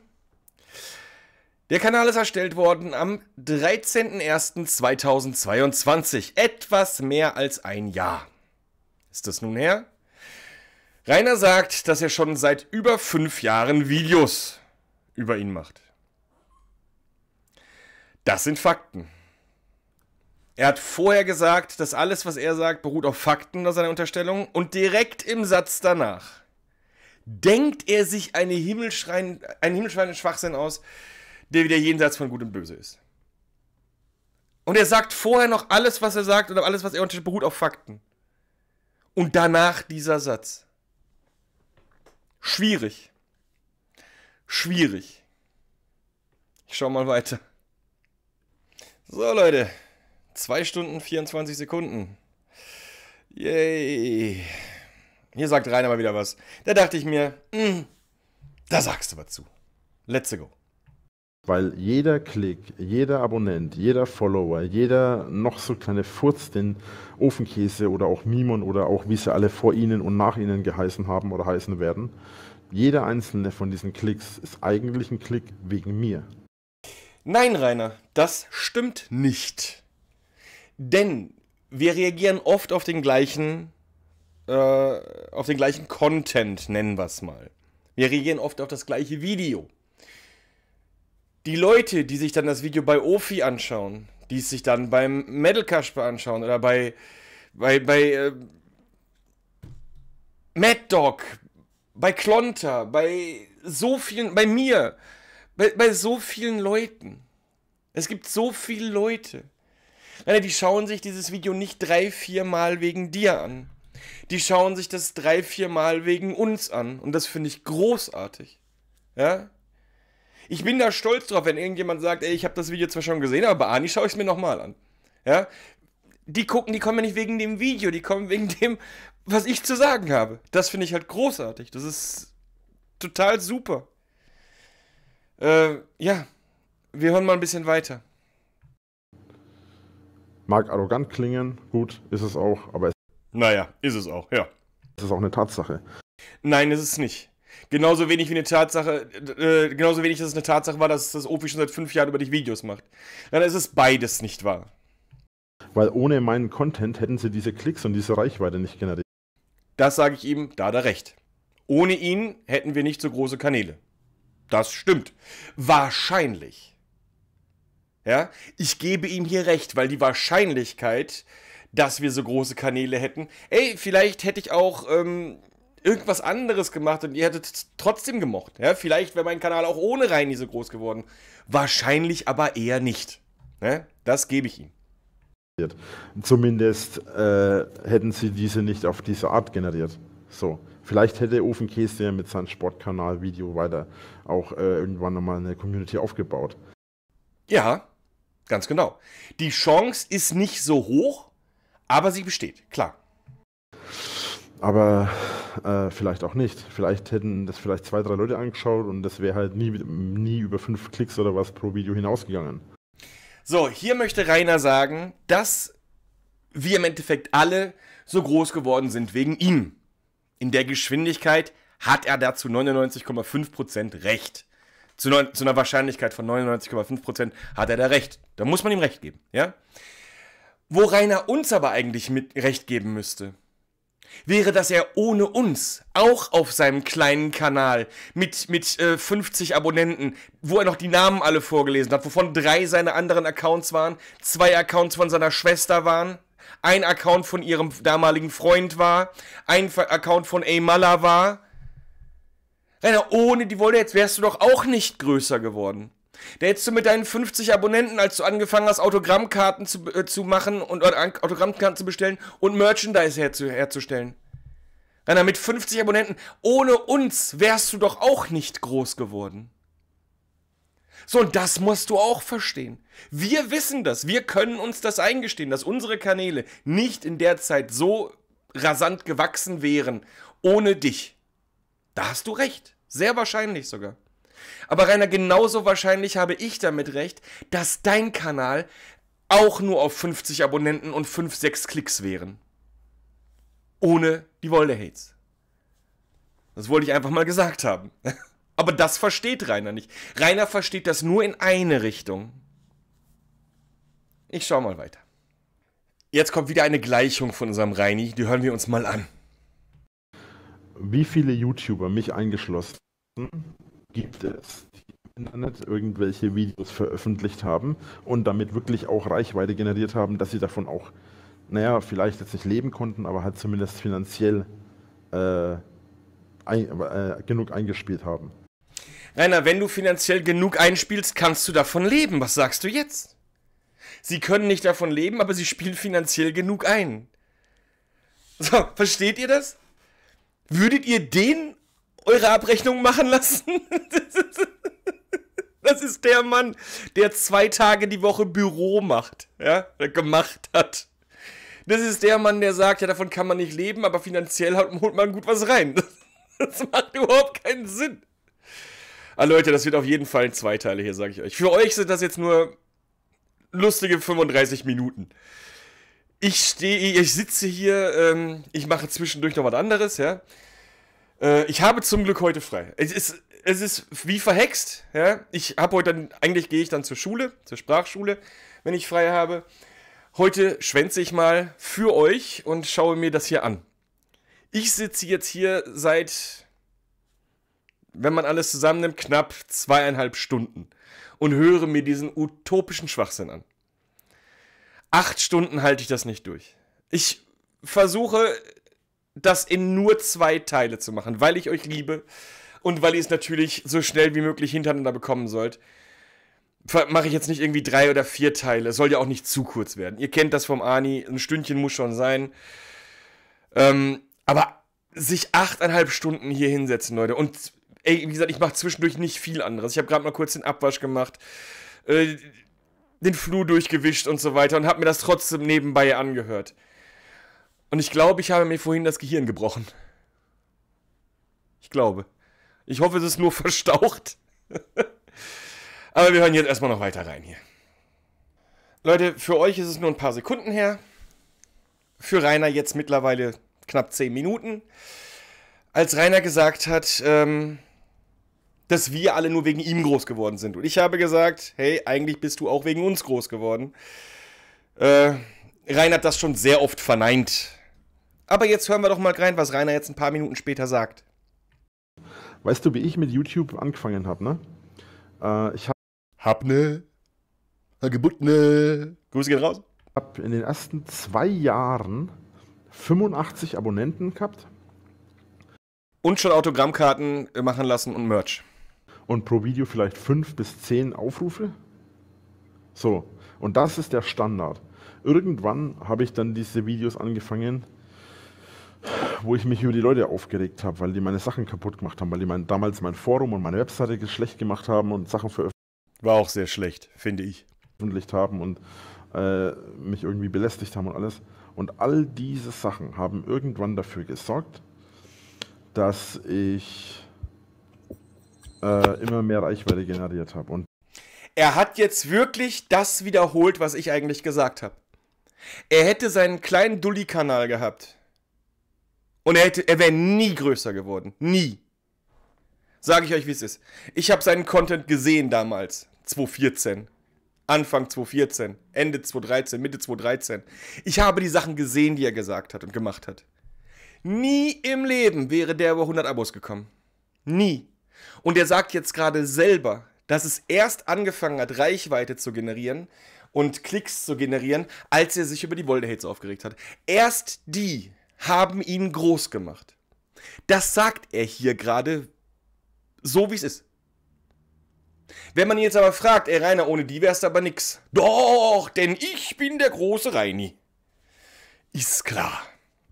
Der Kanal ist erstellt worden am 13.01.2022. Etwas mehr als ein Jahr. Ist das nun her? Rainer sagt, dass er schon seit über 5 Jahren Videos über ihn macht. Das sind Fakten. Er hat vorher gesagt, dass alles, was er sagt, beruht auf Fakten, das ist eine Unterstellung. Und direkt im Satz danach denkt er sich einen himmelschreienden Schwachsinn aus, der wieder jenseits von Gut und Böse ist. Und er sagt vorher noch alles, was er sagt und alles, was er unterstellt, beruht auf Fakten. Und danach dieser Satz. Schwierig. Schwierig. Ich schau mal weiter. So, Leute. 2 Stunden, 24 Sekunden. Yay. Hier sagt Rainer mal wieder was. Da dachte ich mir, da sagst du was zu. Let's go. Weil jeder Klick, jeder Abonnent, jeder Follower, jeder noch so kleine Furz, den Ofenkäse oder auch Mimon oder auch wie sie alle vor ihnen und nach ihnen geheißen haben oder heißen werden, jeder einzelne von diesen Klicks ist eigentlich ein Klick wegen mir. Nein, Rainer, das stimmt nicht. Denn wir reagieren oft auf den gleichen, Content, nennen wir es mal. Wir reagieren oft auf das gleiche Video. Die Leute, die sich dann das Video bei Ofi anschauen, die es sich dann beim Metal Kasper anschauen oder bei Mad Dog, bei Klonter, bei so vielen, bei mir, bei so vielen Leuten. Es gibt so viele Leute. Die schauen sich dieses Video nicht 3-4 Mal wegen dir an. Die schauen sich das 3-4 Mal wegen uns an. Und das finde ich großartig. Ja? Ich bin da stolz drauf, wenn irgendjemand sagt, ey, ich habe das Video zwar schon gesehen, aber bei Arni schaue ich es mir nochmal an. Ja? Die gucken, die kommen ja nicht wegen dem Video, die kommen wegen dem, was ich zu sagen habe. Das finde ich halt großartig. Das ist total super. Ja, wir hören mal ein bisschen weiter. Mag arrogant klingen, gut, ist es auch, aber... Naja, ist es auch, ja. Ist es auch eine Tatsache? Nein, ist es nicht. Genauso wenig wie eine Tatsache, dass es eine Tatsache war, dass das Ofi schon seit 5 Jahren über dich Videos macht. Dann ist es beides nicht wahr. Weil ohne meinen Content hätten sie diese Klicks und diese Reichweite nicht generiert. Das sage ich ihm, da hat er recht. Ohne ihn hätten wir nicht so große Kanäle. Das stimmt. Wahrscheinlich. Ja, ich gebe ihm hier recht, weil die Wahrscheinlichkeit, dass wir so große Kanäle hätten, ey, vielleicht hätte ich auch, irgendwas anderes gemacht und ihr hättet es trotzdem gemocht. Ja, vielleicht wäre mein Kanal auch ohne Reini so groß geworden. Wahrscheinlich aber eher nicht. Ja, das gebe ich ihm. Zumindest hätten sie diese nicht auf diese Art generiert. So, vielleicht hätte Ofenkäse ja mit seinem Sportkanal-Video weiter auch irgendwann nochmal eine Community aufgebaut. Ja, ganz genau. Die Chance ist nicht so hoch, aber sie besteht, klar. Aber vielleicht auch nicht. Vielleicht hätten das vielleicht 2-3 Leute angeschaut und das wäre halt nie über 5 Klicks oder was pro Video hinausgegangen. So, hier möchte Rainer sagen, dass wir im Endeffekt alle so groß geworden sind wegen ihm. In der Geschwindigkeit hat er dazu 99,5% recht. zu einer Wahrscheinlichkeit von 99,5% hat er da recht. Da muss man ihm recht geben, ja? Wo Rainer uns aber eigentlich mit recht geben müsste, wäre, dass er ohne uns, auch auf seinem kleinen Kanal, mit 50 Abonnenten, wo er noch die Namen alle vorgelesen hat, wovon 3 seine anderen Accounts waren, 2 Accounts von seiner Schwester waren, 1 Account von ihrem damaligen Freund war, 1 Account von Amala war. Rainer, ohne die Wolle, jetzt wärst du doch auch nicht größer geworden. Da hättest du mit deinen 50 Abonnenten, als du angefangen hast, Autogrammkarten zu machen und Autogrammkarten zu bestellen und Merchandise herzustellen. Rainer, mit 50 Abonnenten, ohne uns wärst du doch auch nicht groß geworden. So, und das musst du auch verstehen. Wir wissen das, wir können uns das eingestehen, dass unsere Kanäle nicht in der Zeit so rasant gewachsen wären, ohne dich. Da hast du recht, sehr wahrscheinlich sogar. Aber Rainer, genauso wahrscheinlich habe ich damit recht, dass dein Kanal auch nur auf 50 Abonnenten und 5, 6 Klicks wären. Ohne die Wolde-Hates. Das wollte ich einfach mal gesagt haben. Aber das versteht Rainer nicht. Rainer versteht das nur in eine Richtung. Ich schau mal weiter. Jetzt kommt wieder eine Gleichung von unserem Raini. Die hören wir uns mal an. Wie viele YouTuber, mich eingeschlossen, gibt es, die im Internet irgendwelche Videos veröffentlicht haben und damit wirklich auch Reichweite generiert haben, dass sie davon auch, naja, vielleicht jetzt nicht leben konnten, aber halt zumindest finanziell genug eingespielt haben. Rainer, wenn du finanziell genug einspielst, kannst du davon leben. Was sagst du jetzt? Sie können nicht davon leben, aber sie spielen finanziell genug ein. So, versteht ihr das? Würdet ihr den eure Abrechnung machen lassen? Das ist der Mann, der 2 Tage die Woche Büro macht, ja, gemacht hat. Das ist der Mann, der sagt, ja, davon kann man nicht leben, aber finanziell holt man gut was rein. Das macht überhaupt keinen Sinn. Ah, Leute, das wird auf jeden Fall 2 Teile hier, sage ich euch. Für euch sind das jetzt nur lustige 35 Minuten. Ich sitze hier, ich mache zwischendurch noch was anderes, ja. Ich habe zum Glück heute frei. Es ist wie verhext. Ja? Ich habe heute dann, eigentlich gehe ich dann zur Schule, zur Sprachschule, wenn ich frei habe. Heute schwänze ich mal für euch und schaue mir das hier an. Ich sitze jetzt hier seit, wenn man alles zusammennimmt, knapp 2,5 Stunden und höre mir diesen utopischen Schwachsinn an. 8 Stunden halte ich das nicht durch. Ich versuche, das in nur 2 Teile zu machen, weil ich euch liebe und weil ihr es natürlich so schnell wie möglich hintereinander bekommen sollt. Mache ich jetzt nicht irgendwie 3 oder 4 Teile. Es soll ja auch nicht zu kurz werden. Ihr kennt das vom Arni, ein Stündchen muss schon sein. Aber sich 8,5 Stunden hier hinsetzen, Leute. Und ey, wie gesagt, ich mache zwischendurch nicht viel anderes. Ich habe gerade mal kurz den Abwasch gemacht, den Flur durchgewischt und so weiter und habe mir das trotzdem nebenbei angehört. Und ich glaube, ich habe mir vorhin das Gehirn gebrochen. Ich glaube. Ich hoffe, es ist nur verstaucht. Aber wir hören jetzt erstmal noch weiter rein hier. Leute, für euch ist es nur ein paar Sekunden her. Für Rainer jetzt mittlerweile knapp 10 Minuten. Als Rainer gesagt hat, dass wir alle nur wegen ihm groß geworden sind. Und ich habe gesagt, hey, eigentlich bist du auch wegen uns groß geworden. Rainer hat das schon sehr oft verneint. Aber jetzt hören wir doch mal rein, was Rainer jetzt ein paar Minuten später sagt. Weißt du, wie ich mit YouTube angefangen habe, ne? Ich hab ne. Grüße geht raus. Ich hab in den ersten 2 Jahren 85 Abonnenten gehabt. Und schon Autogrammkarten machen lassen und Merch. Und pro Video vielleicht 5 bis 10 Aufrufe. So, und das ist der Standard. Irgendwann habe ich dann diese Videos angefangen, wo ich mich über die Leute aufgeregt habe, weil die meine Sachen kaputt gemacht haben, weil die damals mein Forum und meine Webseite schlecht gemacht haben und Sachen veröffentlicht haben. War auch sehr schlecht, finde ich. Veröffentlicht haben und mich irgendwie belästigt haben und alles. Und all diese Sachen haben irgendwann dafür gesorgt, dass ich immer mehr Reichweite generiert habe. Und er hat jetzt wirklich das wiederholt, was ich eigentlich gesagt habe. Er hätte seinen kleinen Dulli-Kanal gehabt. Und er wäre nie größer geworden. Nie. Sage ich euch, wie es ist. Ich habe seinen Content gesehen damals, 2014. Anfang 2014, Ende 2013, Mitte 2013. Ich habe die Sachen gesehen, die er gesagt hat und gemacht hat. Nie im Leben wäre der über 100 Abos gekommen. Nie. Und er sagt jetzt gerade selber, dass es erst angefangen hat, Reichweite zu generieren und Klicks zu generieren, als er sich über die Wolde-Hates aufgeregt hat. Erst die haben ihn groß gemacht. Das sagt er hier gerade so, wie es ist. Wenn man ihn jetzt aber fragt, ey Rainer, ohne die wär's aber nix. Doch, denn ich bin der große Reini. Ist klar.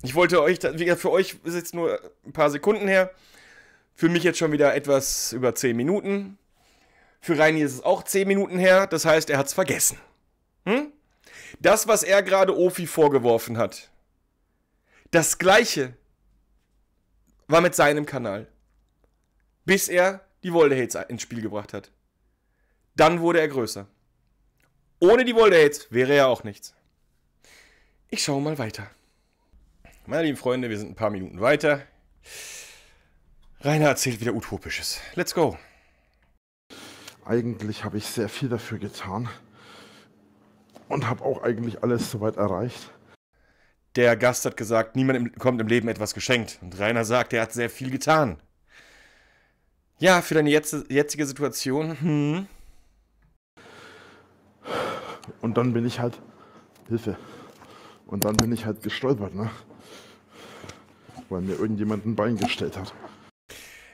Ich wollte euch, für euch ist jetzt nur ein paar Sekunden her. Für mich jetzt schon wieder etwas über 10 Minuten. Für Reini ist es auch 10 Minuten her. Das heißt, er hat's vergessen. Hm? Das, was er gerade Ofi vorgeworfen hat. Das Gleiche war mit seinem Kanal. Bis er die Wolde-Hates ins Spiel gebracht hat. Dann wurde er größer. Ohne die Wolde-Hates wäre er auch nichts. Ich schaue mal weiter. Meine lieben Freunde, wir sind ein paar Minuten weiter. Rainer erzählt wieder Utopisches. Let's go. Eigentlich habe ich sehr viel dafür getan. Und habe auch eigentlich alles soweit erreicht. Der Gast hat gesagt, niemand bekommt im Leben etwas geschenkt. Und Rainer sagt, er hat sehr viel getan. Ja, für deine jetzige Situation. Hm. Und dann bin ich halt... Hilfe. Und dann bin ich halt gestolpert, ne? Weil mir irgendjemand ein Bein gestellt hat.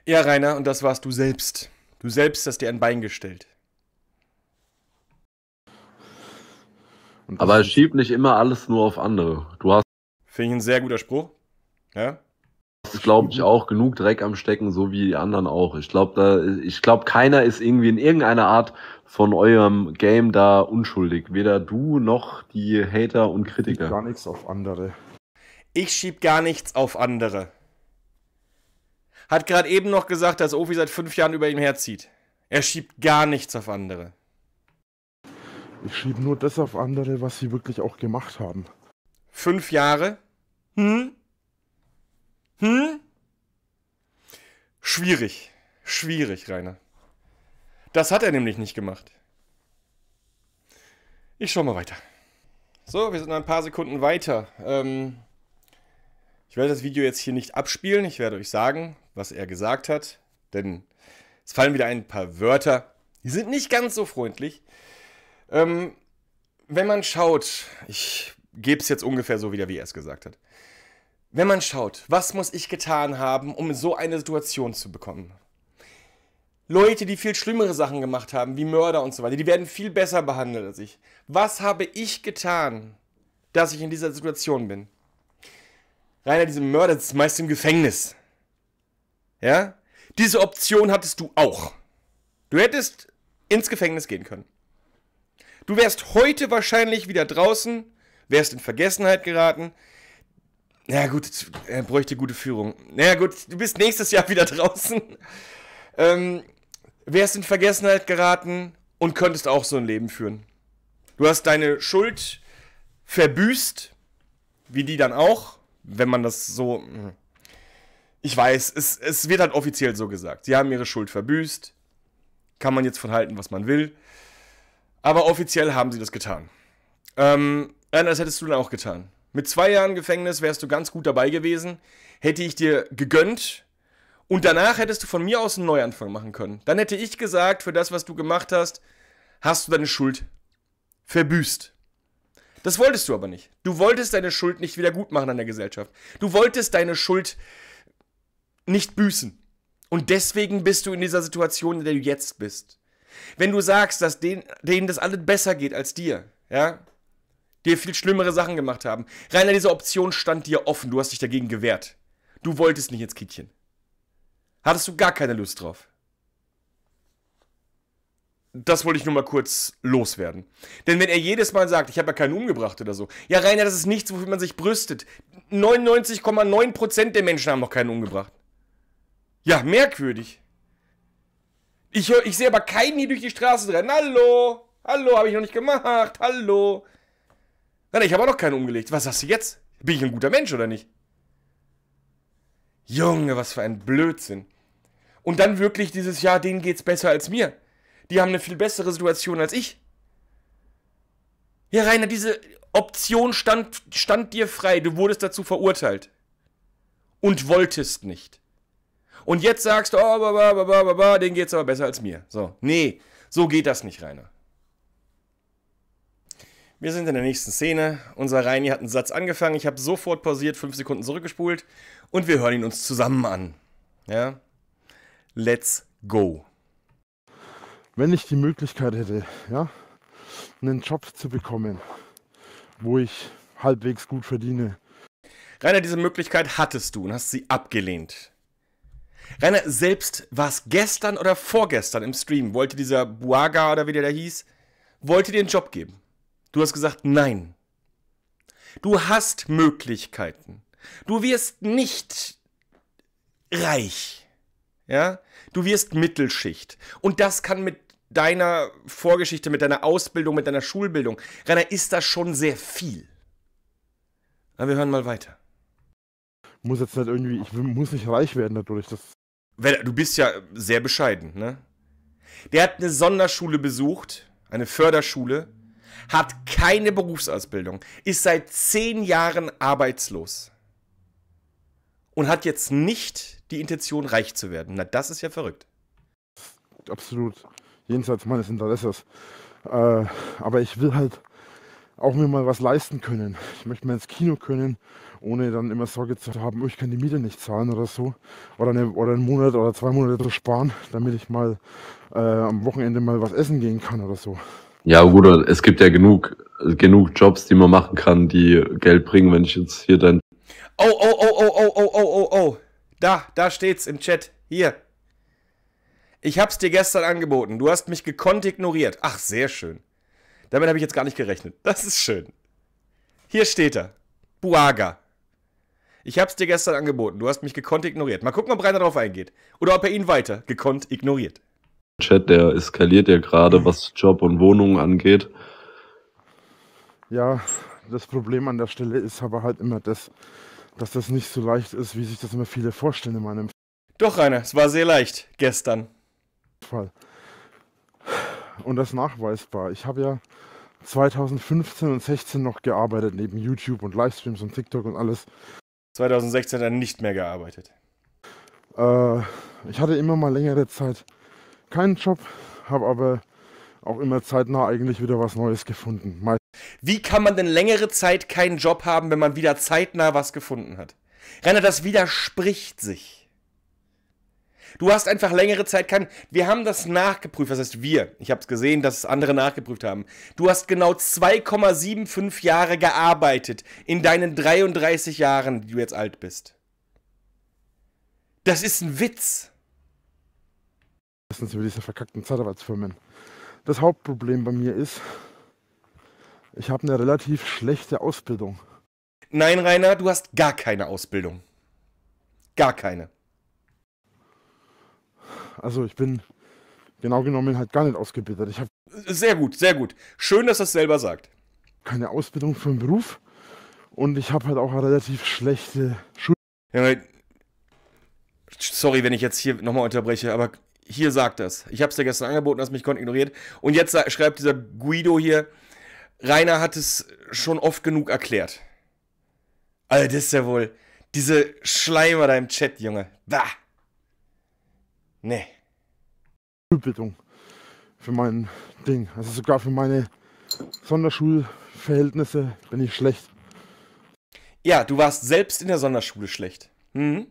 Ja, Rainer, und das warst du selbst. Du selbst hast dir ein Bein gestellt. Aber schieb nicht immer alles nur auf andere. Du hast... Finde ich ein sehr guter Spruch. Ja? Ich glaube, ich auch genug Dreck am Stecken, so wie die anderen auch. Ich glaube, keiner ist irgendwie in irgendeiner Art von eurem Game da unschuldig. Weder du noch die Hater und Kritiker. Ich schieb gar nichts auf andere. Ich schieb gar nichts auf andere. Hat gerade eben noch gesagt, dass Ofi seit 5 Jahren über ihm herzieht. Er schiebt gar nichts auf andere. Ich schiebe nur das auf andere, was sie wirklich auch gemacht haben. 5 Jahre? Hm? Hm? Schwierig. Schwierig, Rainer. Das hat er nämlich nicht gemacht. Ich schau mal weiter. So, wir sind noch ein paar Sekunden weiter. Ich werde das Video jetzt hier nicht abspielen. Ich werde euch sagen, was er gesagt hat. Denn es fallen wieder ein paar Wörter. Die sind nicht ganz so freundlich. Wenn man schaut, ich gebe es jetzt ungefähr so wieder, wie er es gesagt hat. Wenn man schaut, was muss ich getan haben, um so eine Situation zu bekommen? Leute, die viel schlimmere Sachen gemacht haben, wie Mörder und so weiter, die werden viel besser behandelt als ich. Was habe ich getan, dass ich in dieser Situation bin? Rainer, diese Mörder sitzen meist im Gefängnis. Ja? Diese Option hattest du auch. Du hättest ins Gefängnis gehen können. Du wärst heute wahrscheinlich wieder draußen, wärst in Vergessenheit geraten. Na gut, er bräuchte gute Führung. Na gut, du bist nächstes Jahr wieder draußen. Wärst in Vergessenheit geraten und könntest auch so ein Leben führen. Du hast deine Schuld verbüßt, wie die dann auch, wenn man das so... Ich weiß, es wird halt offiziell so gesagt. Sie haben ihre Schuld verbüßt. Kann man jetzt von halten, was man will. Aber offiziell haben sie das getan. Das hättest du dann auch getan. Mit 2 Jahren Gefängnis wärst du ganz gut dabei gewesen, hätte ich dir gegönnt und danach hättest du von mir aus einen Neuanfang machen können. Dann hätte ich gesagt, für das, was du gemacht hast, hast du deine Schuld verbüßt. Das wolltest du aber nicht. Du wolltest deine Schuld nicht wieder gut machen an der Gesellschaft. Du wolltest deine Schuld nicht büßen. Und deswegen bist du in dieser Situation, in der du jetzt bist. Wenn du sagst, dass denen das alles besser geht als dir, ja, dir viel schlimmere Sachen gemacht haben. Rainer, diese Option stand dir offen. Du hast dich dagegen gewehrt. Du wolltest nicht ins Kittchen. Hattest du gar keine Lust drauf. Das wollte ich nur mal kurz loswerden. Denn wenn er jedes Mal sagt, ich habe ja keinen umgebracht oder so. Ja, Rainer, das ist nichts, wofür man sich brüstet. 99,9% der Menschen haben noch keinen umgebracht. Ja, merkwürdig. Ich sehe aber keinen hier durch die Straße rennen. Hallo, hallo, habe ich noch nicht gemacht. Hallo. Nein, ich habe auch noch keinen umgelegt. Was sagst du jetzt? Bin ich ein guter Mensch oder nicht? Junge, was für ein Blödsinn. Und dann wirklich dieses Jahr, denen geht's besser als mir. Die haben eine viel bessere Situation als ich. Ja, Rainer, diese Option stand dir frei. Du wurdest dazu verurteilt. Und wolltest nicht. Und jetzt sagst du, oh, denen geht's aber besser als mir. So, nee, so geht das nicht, Rainer. Wir sind in der nächsten Szene. Unser Reini hat einen Satz angefangen. Ich habe sofort pausiert, 5 Sekunden zurückgespult. Und wir hören ihn uns zusammen an. Ja? Let's go. Wenn ich die Möglichkeit hätte, ja, einen Job zu bekommen, wo ich halbwegs gut verdiene. Rainer, diese Möglichkeit hattest du und hast sie abgelehnt. Rainer, selbst war es gestern oder vorgestern im Stream, wollte dieser Buaga oder wie der da hieß, wollte dir einen Job geben. Du hast gesagt, nein. Du hast Möglichkeiten. Du wirst nicht reich. Ja? Du wirst Mittelschicht. Und das kann mit deiner Vorgeschichte, mit deiner Ausbildung, mit deiner Schulbildung, Rainer, ist das schon sehr viel. Aber wir hören mal weiter. Muss jetzt nicht irgendwie, ich muss nicht reich werden dadurch. Du bist ja sehr bescheiden, ne? Der hat eine Sonderschule besucht, eine Förderschule, hat keine Berufsausbildung, ist seit 10 Jahren arbeitslos und hat jetzt nicht die Intention, reich zu werden. Na, das ist ja verrückt. Absolut jenseits meines Interesses. Aber ich will halt auch mir mal was leisten können. Ich möchte mal ins Kino können, ohne dann immer Sorge zu haben, oh, ich kann die Miete nicht zahlen oder so. Oder einen Monat oder 2 Monate sparen, damit ich mal am Wochenende mal was essen gehen kann oder so. Ja, Bruder, es gibt ja genug Jobs, die man machen kann, die Geld bringen, wenn ich jetzt hier dann... Oh. Da steht's im Chat. Hier. Ich hab's dir gestern angeboten. Du hast mich gekonnt ignoriert. Ach, sehr schön. Damit habe ich jetzt gar nicht gerechnet. Das ist schön. Hier steht er. Buaga. Ich hab's dir gestern angeboten. Du hast mich gekonnt ignoriert. Mal gucken, ob Rainer drauf eingeht. Oder ob er ihn weiter gekonnt ignoriert. Chat, der eskaliert ja gerade, was Job und Wohnungen angeht. Ja, das Problem an der Stelle ist aber halt immer das, dass das nicht so leicht ist, wie sich das immer viele vorstellen in meinem... Doch, Rainer, es war sehr leicht, gestern. Fall. Und das nachweisbar. Ich habe ja 2015 und 2016 noch gearbeitet, neben YouTube und Livestreams und TikTok und alles. 2016 dann nicht mehr gearbeitet. Ich hatte immer mal längere Zeit keinen Job, habe aber auch immer zeitnah eigentlich wieder was Neues gefunden. Wie kann man denn längere Zeit keinen Job haben, wenn man wieder zeitnah was gefunden hat? Rainer, das widerspricht sich. Du hast einfach längere Zeit keinen... Wir haben das nachgeprüft, das heißt wir. Ich habe es gesehen, dass es andere nachgeprüft haben. Du hast genau 2,75 Jahre gearbeitet in deinen 33 Jahren, die du jetzt alt bist. Das ist ein Witz. Meistens über diese verkackten Zeitarbeitsfirmen. Das Hauptproblem bei mir ist, ich habe eine relativ schlechte Ausbildung. Nein, Rainer, du hast gar keine Ausbildung. Gar keine. Also ich bin genau genommen halt gar nicht ausgebildet. Ich habe sehr gut, sehr gut. Schön, dass das selber sagt. Keine Ausbildung für einen Beruf und ich habe halt auch eine relativ schlechte Schule. Ja, sorry, wenn ich jetzt hier nochmal unterbreche, aber... Hier sagt das. Ich habe es dir gestern angeboten, hast mich ignoriert. Und jetzt schreibt dieser Guido hier, Rainer hat es schon oft genug erklärt. Alter, das ist ja wohl... Diese Schleimer da im Chat, Junge. Bah! Nee. Schulbildung für mein Ding. Also sogar für meine Sonderschulverhältnisse bin ich schlecht. Ja, du warst selbst in der Sonderschule schlecht. Mhm.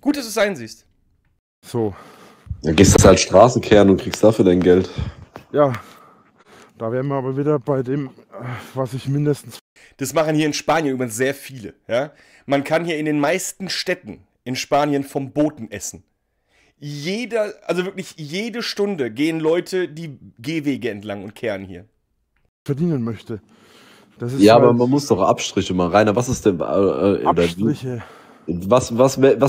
Gut, dass du es einsiehst. So... Dann gehst du halt Straßenkern und kriegst dafür dein Geld. Ja, da wären wir aber wieder bei dem, was ich mindestens... Das machen hier in Spanien übrigens sehr viele. Ja? Man kann hier in den meisten Städten in Spanien vom Boten essen. Also wirklich jede Stunde gehen Leute die Gehwege entlang und kehren hier. ...verdienen möchte. Das ist ja, halt aber man muss doch Abstriche machen. Rainer, was ist denn... Abstriche? Was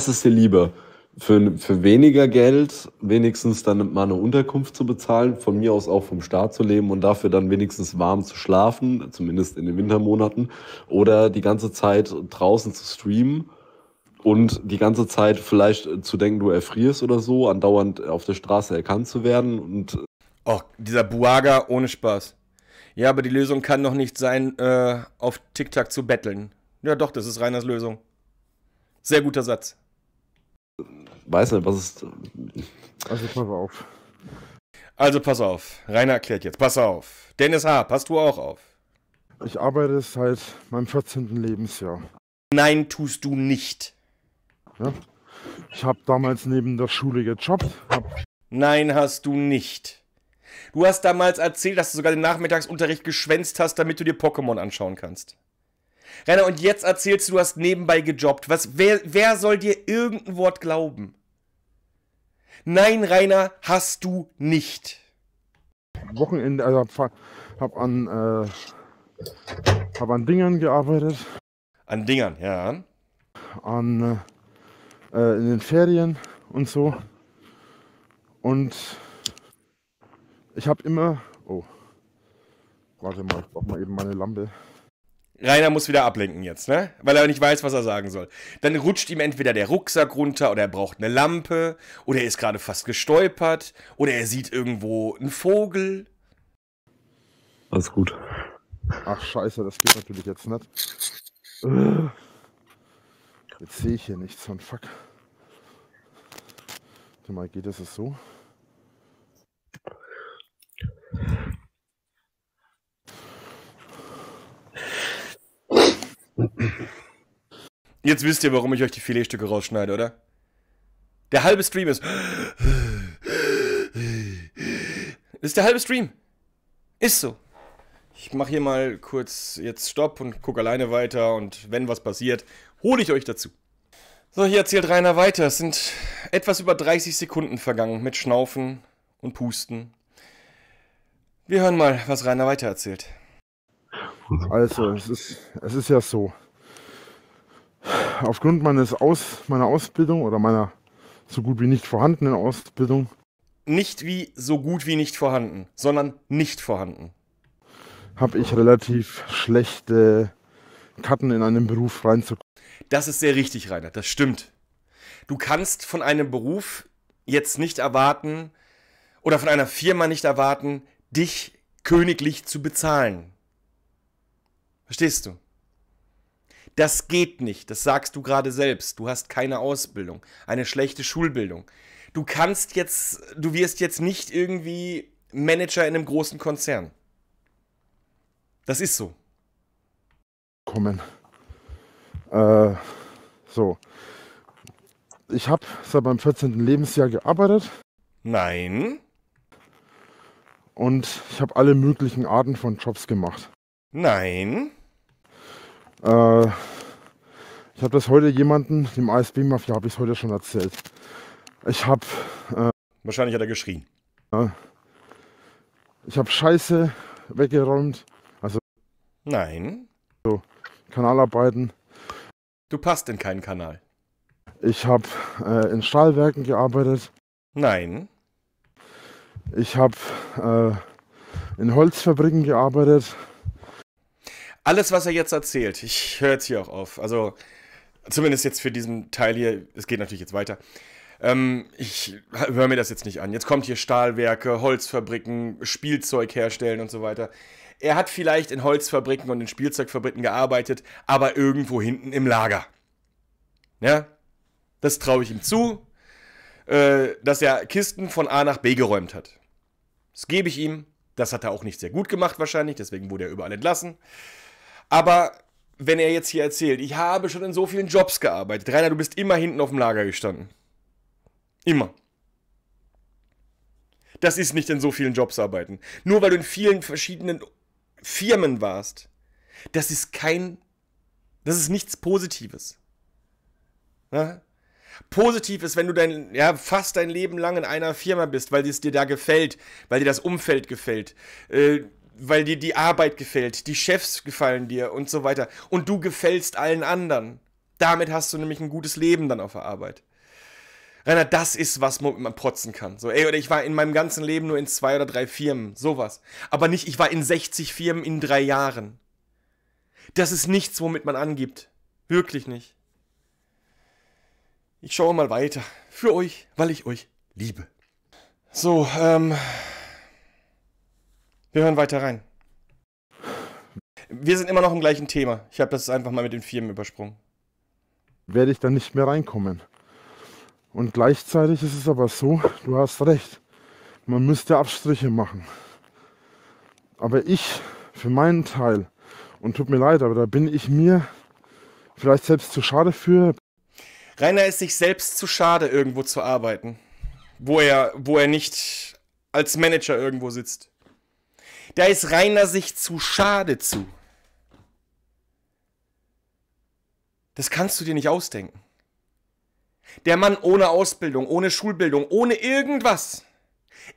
ist dir lieber? Für weniger Geld wenigstens dann mal eine Unterkunft zu bezahlen, von mir aus auch vom Staat zu leben und dafür dann wenigstens warm zu schlafen, zumindest in den Wintermonaten, oder die ganze Zeit draußen zu streamen Und die ganze Zeit vielleicht zu denken, du erfrierst oder so, andauernd auf der Straße erkannt zu werden und... Och, dieser Buaga ohne Spaß. Ja, aber die Lösung kann doch nicht sein, auf TikTok zu betteln. Ja doch, das ist Rainers Lösung. Sehr guter Satz. Weiß nicht, was ist... Also pass auf. Also pass auf. Rainer erklärt jetzt. Pass auf. Dennis H., passt du auch auf? Ich arbeite seit meinem 14. Lebensjahr. Nein, tust du nicht. Ja. Ich habe damals neben der Schule gejobbt. Nein, hast du nicht. Du hast damals erzählt, dass du sogar den Nachmittagsunterricht geschwänzt hast, damit du dir Pokémon anschauen kannst. Rainer, und jetzt erzählst du, du hast nebenbei gejobbt. Was, wer soll dir irgendein Wort glauben? Nein, Rainer, hast du nicht. Wochenende, also hab an Dingern gearbeitet. An Dingern, ja. An in den Ferien und so. Und ich habe immer... Oh, warte mal, ich brauche mal eben meine Lampe. Rainer muss wieder ablenken jetzt, ne? Weil er nicht weiß, was er sagen soll. Dann rutscht ihm entweder der Rucksack runter oder er braucht eine Lampe oder er ist gerade fast gestolpert oder er sieht irgendwo einen Vogel. Alles gut. Ach scheiße, das geht natürlich jetzt nicht. Jetzt sehe ich hier nichts von fuck. Warte mal, geht das so? Jetzt wisst ihr, warum ich euch die Filetstücke rausschneide, oder? Der halbe Stream ist... Ist der halbe Stream. Ist so. Ich mache hier mal kurz jetzt Stopp und gucke alleine weiter und wenn was passiert, hole ich euch dazu. So, hier erzählt Rainer weiter. Es sind etwas über 30 Sekunden vergangen mit Schnaufen und Pusten. Wir hören mal, was Rainer weiter erzählt. Also, es ist ja so. Aufgrund meiner Ausbildung oder meiner so gut wie nicht vorhandenen Ausbildung. Nicht wie so gut wie nicht vorhanden, sondern nicht vorhanden. Habe ich relativ schlechte Karten in einen Beruf reinzukommen. Das ist sehr richtig, Rainer, das stimmt. Du kannst von einem Beruf jetzt nicht erwarten oder von einer Firma nicht erwarten, dich königlich zu bezahlen. Verstehst du? Das geht nicht, das sagst du gerade selbst. Du hast keine Ausbildung, eine schlechte Schulbildung. Du wirst jetzt nicht irgendwie Manager in einem großen Konzern. Das ist so. So. Ich habe seit meinem 14. Lebensjahr gearbeitet. Nein. Und ich habe alle möglichen Arten von Jobs gemacht. Nein. Ich habe das heute jemanden, dem ASB-Mafia, habe ich es heute schon erzählt. Ich habe... wahrscheinlich hat er geschrien. Ich habe Scheiße weggeräumt. Nein. So, Kanalarbeiten. Du passt in keinen Kanal. Ich habe in Stahlwerken gearbeitet. Nein. Ich habe in Holzfabriken gearbeitet. Alles, was er jetzt erzählt, ich höre jetzt hier auch auf. Also, zumindest jetzt für diesen Teil hier, es geht natürlich jetzt weiter. Ich höre mir das jetzt nicht an. Jetzt kommt hier Stahlwerke, Holzfabriken, Spielzeug herstellen und so weiter. Er hat vielleicht in Holzfabriken und in Spielzeugfabriken gearbeitet, aber irgendwo hinten im Lager. Ja, das traue ich ihm zu, dass er Kisten von A nach B geräumt hat. Das gebe ich ihm. Das hat er auch nicht sehr gut gemacht wahrscheinlich, deswegen wurde er überall entlassen. Aber wenn er jetzt hier erzählt, ich habe schon in so vielen Jobs gearbeitet. Rainer, du bist immer hinten auf dem Lager gestanden. Immer. Das ist nicht in so vielen Jobs arbeiten. Nur weil du in vielen verschiedenen Firmen warst. Das ist nichts Positives. Ja? Positiv ist, wenn du fast dein Leben lang in einer Firma bist, weil es dir da gefällt, weil dir das Umfeld gefällt, weil dir die Arbeit gefällt, die Chefs gefallen dir und so weiter. Und du gefällst allen anderen. Damit hast du nämlich ein gutes Leben dann auf der Arbeit. Rainer, das ist, was man protzen kann. So, ey, oder ich war in meinem ganzen Leben nur in 2 oder 3 Firmen, sowas. Aber nicht, ich war in 60 Firmen in 3 Jahren. Das ist nichts, womit man angibt. Wirklich nicht. Ich schaue mal weiter. Für euch, weil ich euch liebe. So, wir hören weiter rein. Wir sind immer noch im gleichen Thema. Ich habe das einfach mal mit den Firmen übersprungen. Werde ich dann nicht mehr reinkommen. Und gleichzeitig ist es aber so, du hast recht, man müsste Abstriche machen. Aber ich, für meinen Teil, und tut mir leid, aber da bin ich mir vielleicht selbst zu schade für. Rainer ist sich selbst zu schade, irgendwo zu arbeiten, wo er nicht als Manager irgendwo sitzt. Da ist Rainer sich zu schade zu. Das kannst du dir nicht ausdenken. Der Mann ohne Ausbildung, ohne Schulbildung, ohne irgendwas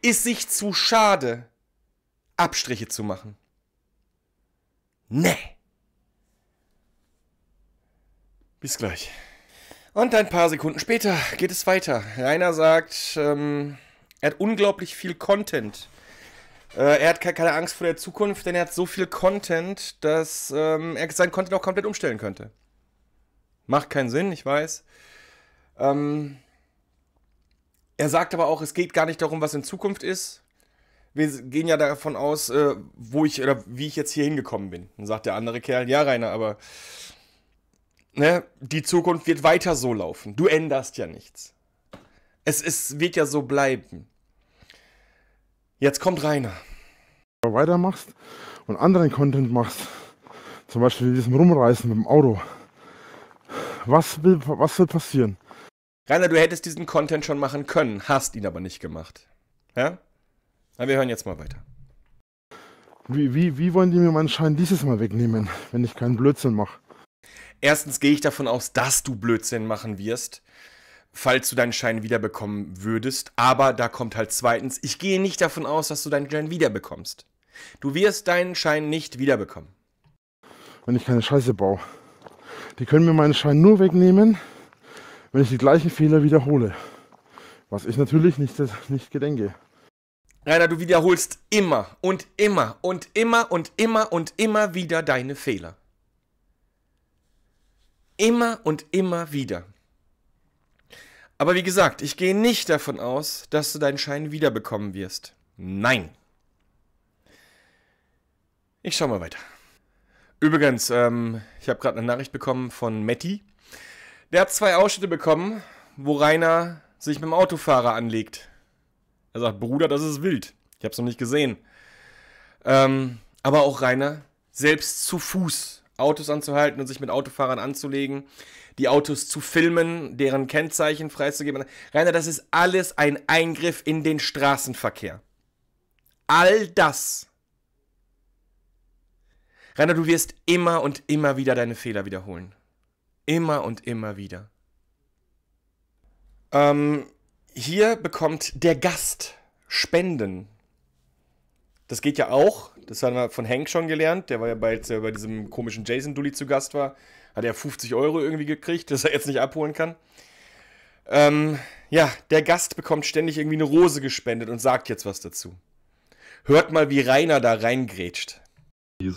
ist sich zu schade, Abstriche zu machen. Nee. Bis gleich. Und ein paar Sekunden später geht es weiter. Rainer sagt, er hat unglaublich viel Content. Er hat keine Angst vor der Zukunft, denn er hat so viel Content, dass er seinen Content auch komplett umstellen könnte. Macht keinen Sinn, ich weiß. Er sagt aber auch, es geht gar nicht darum, was in Zukunft ist. Wir gehen ja davon aus, wie ich jetzt hier hingekommen bin. Dann sagt der andere Kerl, ja Rainer, aber ne, die Zukunft wird weiter so laufen. Du änderst ja nichts. Es wird ja so bleiben. Jetzt kommt Rainer. Wenn du weitermachst und anderen Content machst, zum Beispiel diesem Rumreißen mit dem Auto, was will passieren? Rainer, du hättest diesen Content schon machen können, hast ihn aber nicht gemacht. Ja? Aber wir hören jetzt mal weiter. Wie wollen die mir meinen Schein dieses Mal wegnehmen, wenn ich keinen Blödsinn mache? Erstens gehe ich davon aus, dass du Blödsinn machen wirst, falls du deinen Schein wiederbekommen würdest. Aber da kommt halt zweitens, ich gehe nicht davon aus, dass du deinen Schein wiederbekommst. Du wirst deinen Schein nicht wiederbekommen. Wenn ich keine Scheiße baue. Die können mir meinen Schein nur wegnehmen, wenn ich die gleichen Fehler wiederhole. Was ich natürlich nicht gedenke. Rainer, du wiederholst immer und immer und immer und immer und immer wieder deine Fehler. Immer und immer wieder. Aber wie gesagt, ich gehe nicht davon aus, dass du deinen Schein wiederbekommen wirst. Nein. Ich schau mal weiter. Übrigens, ich habe gerade eine Nachricht bekommen von Matti. Der hat 2 Ausschnitte bekommen, wo Rainer sich mit dem Autofahrer anlegt. Er sagt, Bruder, das ist wild. Ich habe es noch nicht gesehen. Aber auch Rainer, selbst zu Fuß Autos anzuhalten und sich mit Autofahrern anzulegen, die Autos zu filmen, deren Kennzeichen freizugeben. Rainer, das ist alles ein Eingriff in den Straßenverkehr. All das. Rainer, du wirst immer und immer wieder deine Fehler wiederholen. Immer und immer wieder. Hier bekommt der Gast Spenden. Das geht ja auch, das haben wir von Hank schon gelernt, der war ja bei diesem komischen Jason-Dulli zu Gast war, hat er 50 € irgendwie gekriegt, das er jetzt nicht abholen kann. Ja, der Gast bekommt ständig irgendwie eine Rose gespendet und sagt jetzt was dazu. Hört mal, wie Rainer da reingrätscht. Die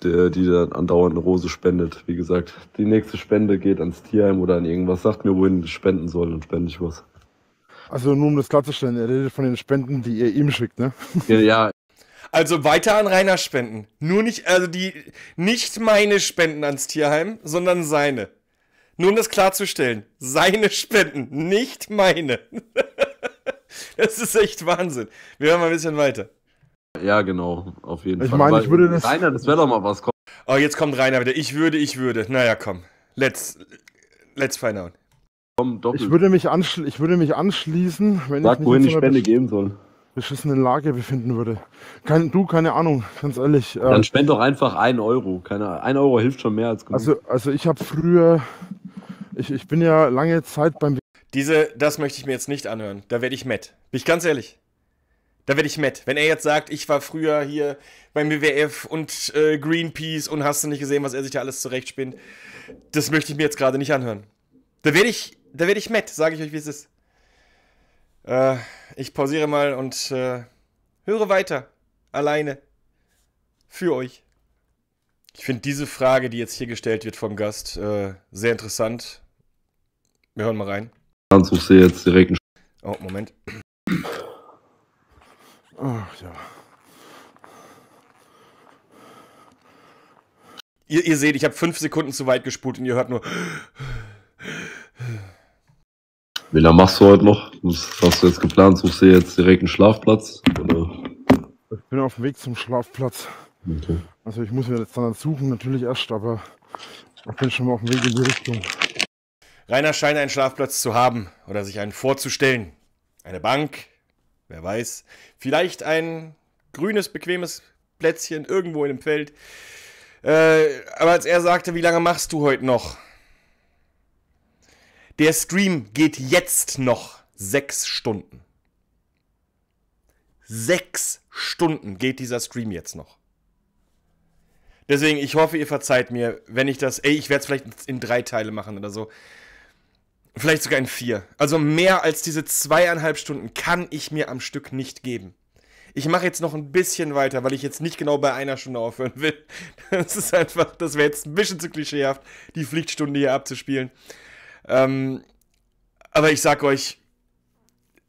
dann andauernd eine Rose spendet, wie gesagt. Die nächste Spende geht ans Tierheim oder an irgendwas. Sagt mir, wohin ich spenden soll, dann spende ich was. Also nur um das klarzustellen, er redet von den Spenden, die ihr ihm schickt, ne? Ja, ja. Also weiter an Rainer spenden. Nur nicht, also nicht meine Spenden ans Tierheim, sondern seine. Nur um das klarzustellen, seine Spenden, nicht meine. Das ist echt Wahnsinn. Wir hören mal ein bisschen weiter. Ja, genau, auf jeden Fall. Ich meine, ich würde das... Rainer, das wäre doch mal was. Oh, jetzt kommt Rainer wieder. Ich würde. Naja, komm. Let's find out. Komm, ich würde mich anschließen, wenn ich nicht in so einer beschissenen Lage befinden würde. Keine Ahnung, ganz ehrlich. Dann spend doch einfach 1 €. 1 € hilft schon mehr als genug. Also ich habe früher... Ich bin ja lange Zeit beim... Das möchte ich mir jetzt nicht anhören. Da werde ich mad. Bin ich ganz ehrlich. Da werde ich mad. Wenn er jetzt sagt, ich war früher hier beim WWF und Greenpeace und hast du nicht gesehen, was er sich da alles zurechtspinnt. Das möchte ich mir jetzt gerade nicht anhören. Da werde ich mad, sage ich euch, wie es ist. Ich pausiere mal und höre weiter. Alleine. Für euch. Ich finde diese Frage, die jetzt hier gestellt wird vom Gast, sehr interessant. Wir hören mal rein. Dann suchst du jetzt direkt einen... Oh, Moment. Ach ja. Ihr seht, ich habe 5 Sekunden zu weit gespult und ihr hört nur... Wie lange machst du heute noch? Was hast du jetzt geplant? Suchst du jetzt direkt einen Schlafplatz? Oder? Ich bin auf dem Weg zum Schlafplatz. Okay. Also ich muss mir jetzt dann suchen, natürlich erst, aber ich bin schon mal auf dem Weg in die Richtung. Rainer scheint einen Schlafplatz zu haben oder sich einen vorzustellen. Eine Bank, wer weiß. Vielleicht ein grünes, bequemes Plätzchen irgendwo in dem Feld. Aber als er sagte, wie lange machst du heute noch? Der Stream geht jetzt noch 6 Stunden. 6 Stunden geht dieser Stream jetzt noch. Deswegen, ich hoffe, ihr verzeiht mir, wenn ich das... Ey, ich werde es vielleicht in 3 Teile machen oder so. Vielleicht sogar in 4. Also mehr als diese 2,5 Stunden kann ich mir am Stück nicht geben. Ich mache jetzt noch ein bisschen weiter, weil ich jetzt nicht genau bei 1 Stunde aufhören will. Das ist einfach... Das wäre jetzt ein bisschen zu klischeehaft, die Pflichtstunde hier abzuspielen. Aber ich sag euch,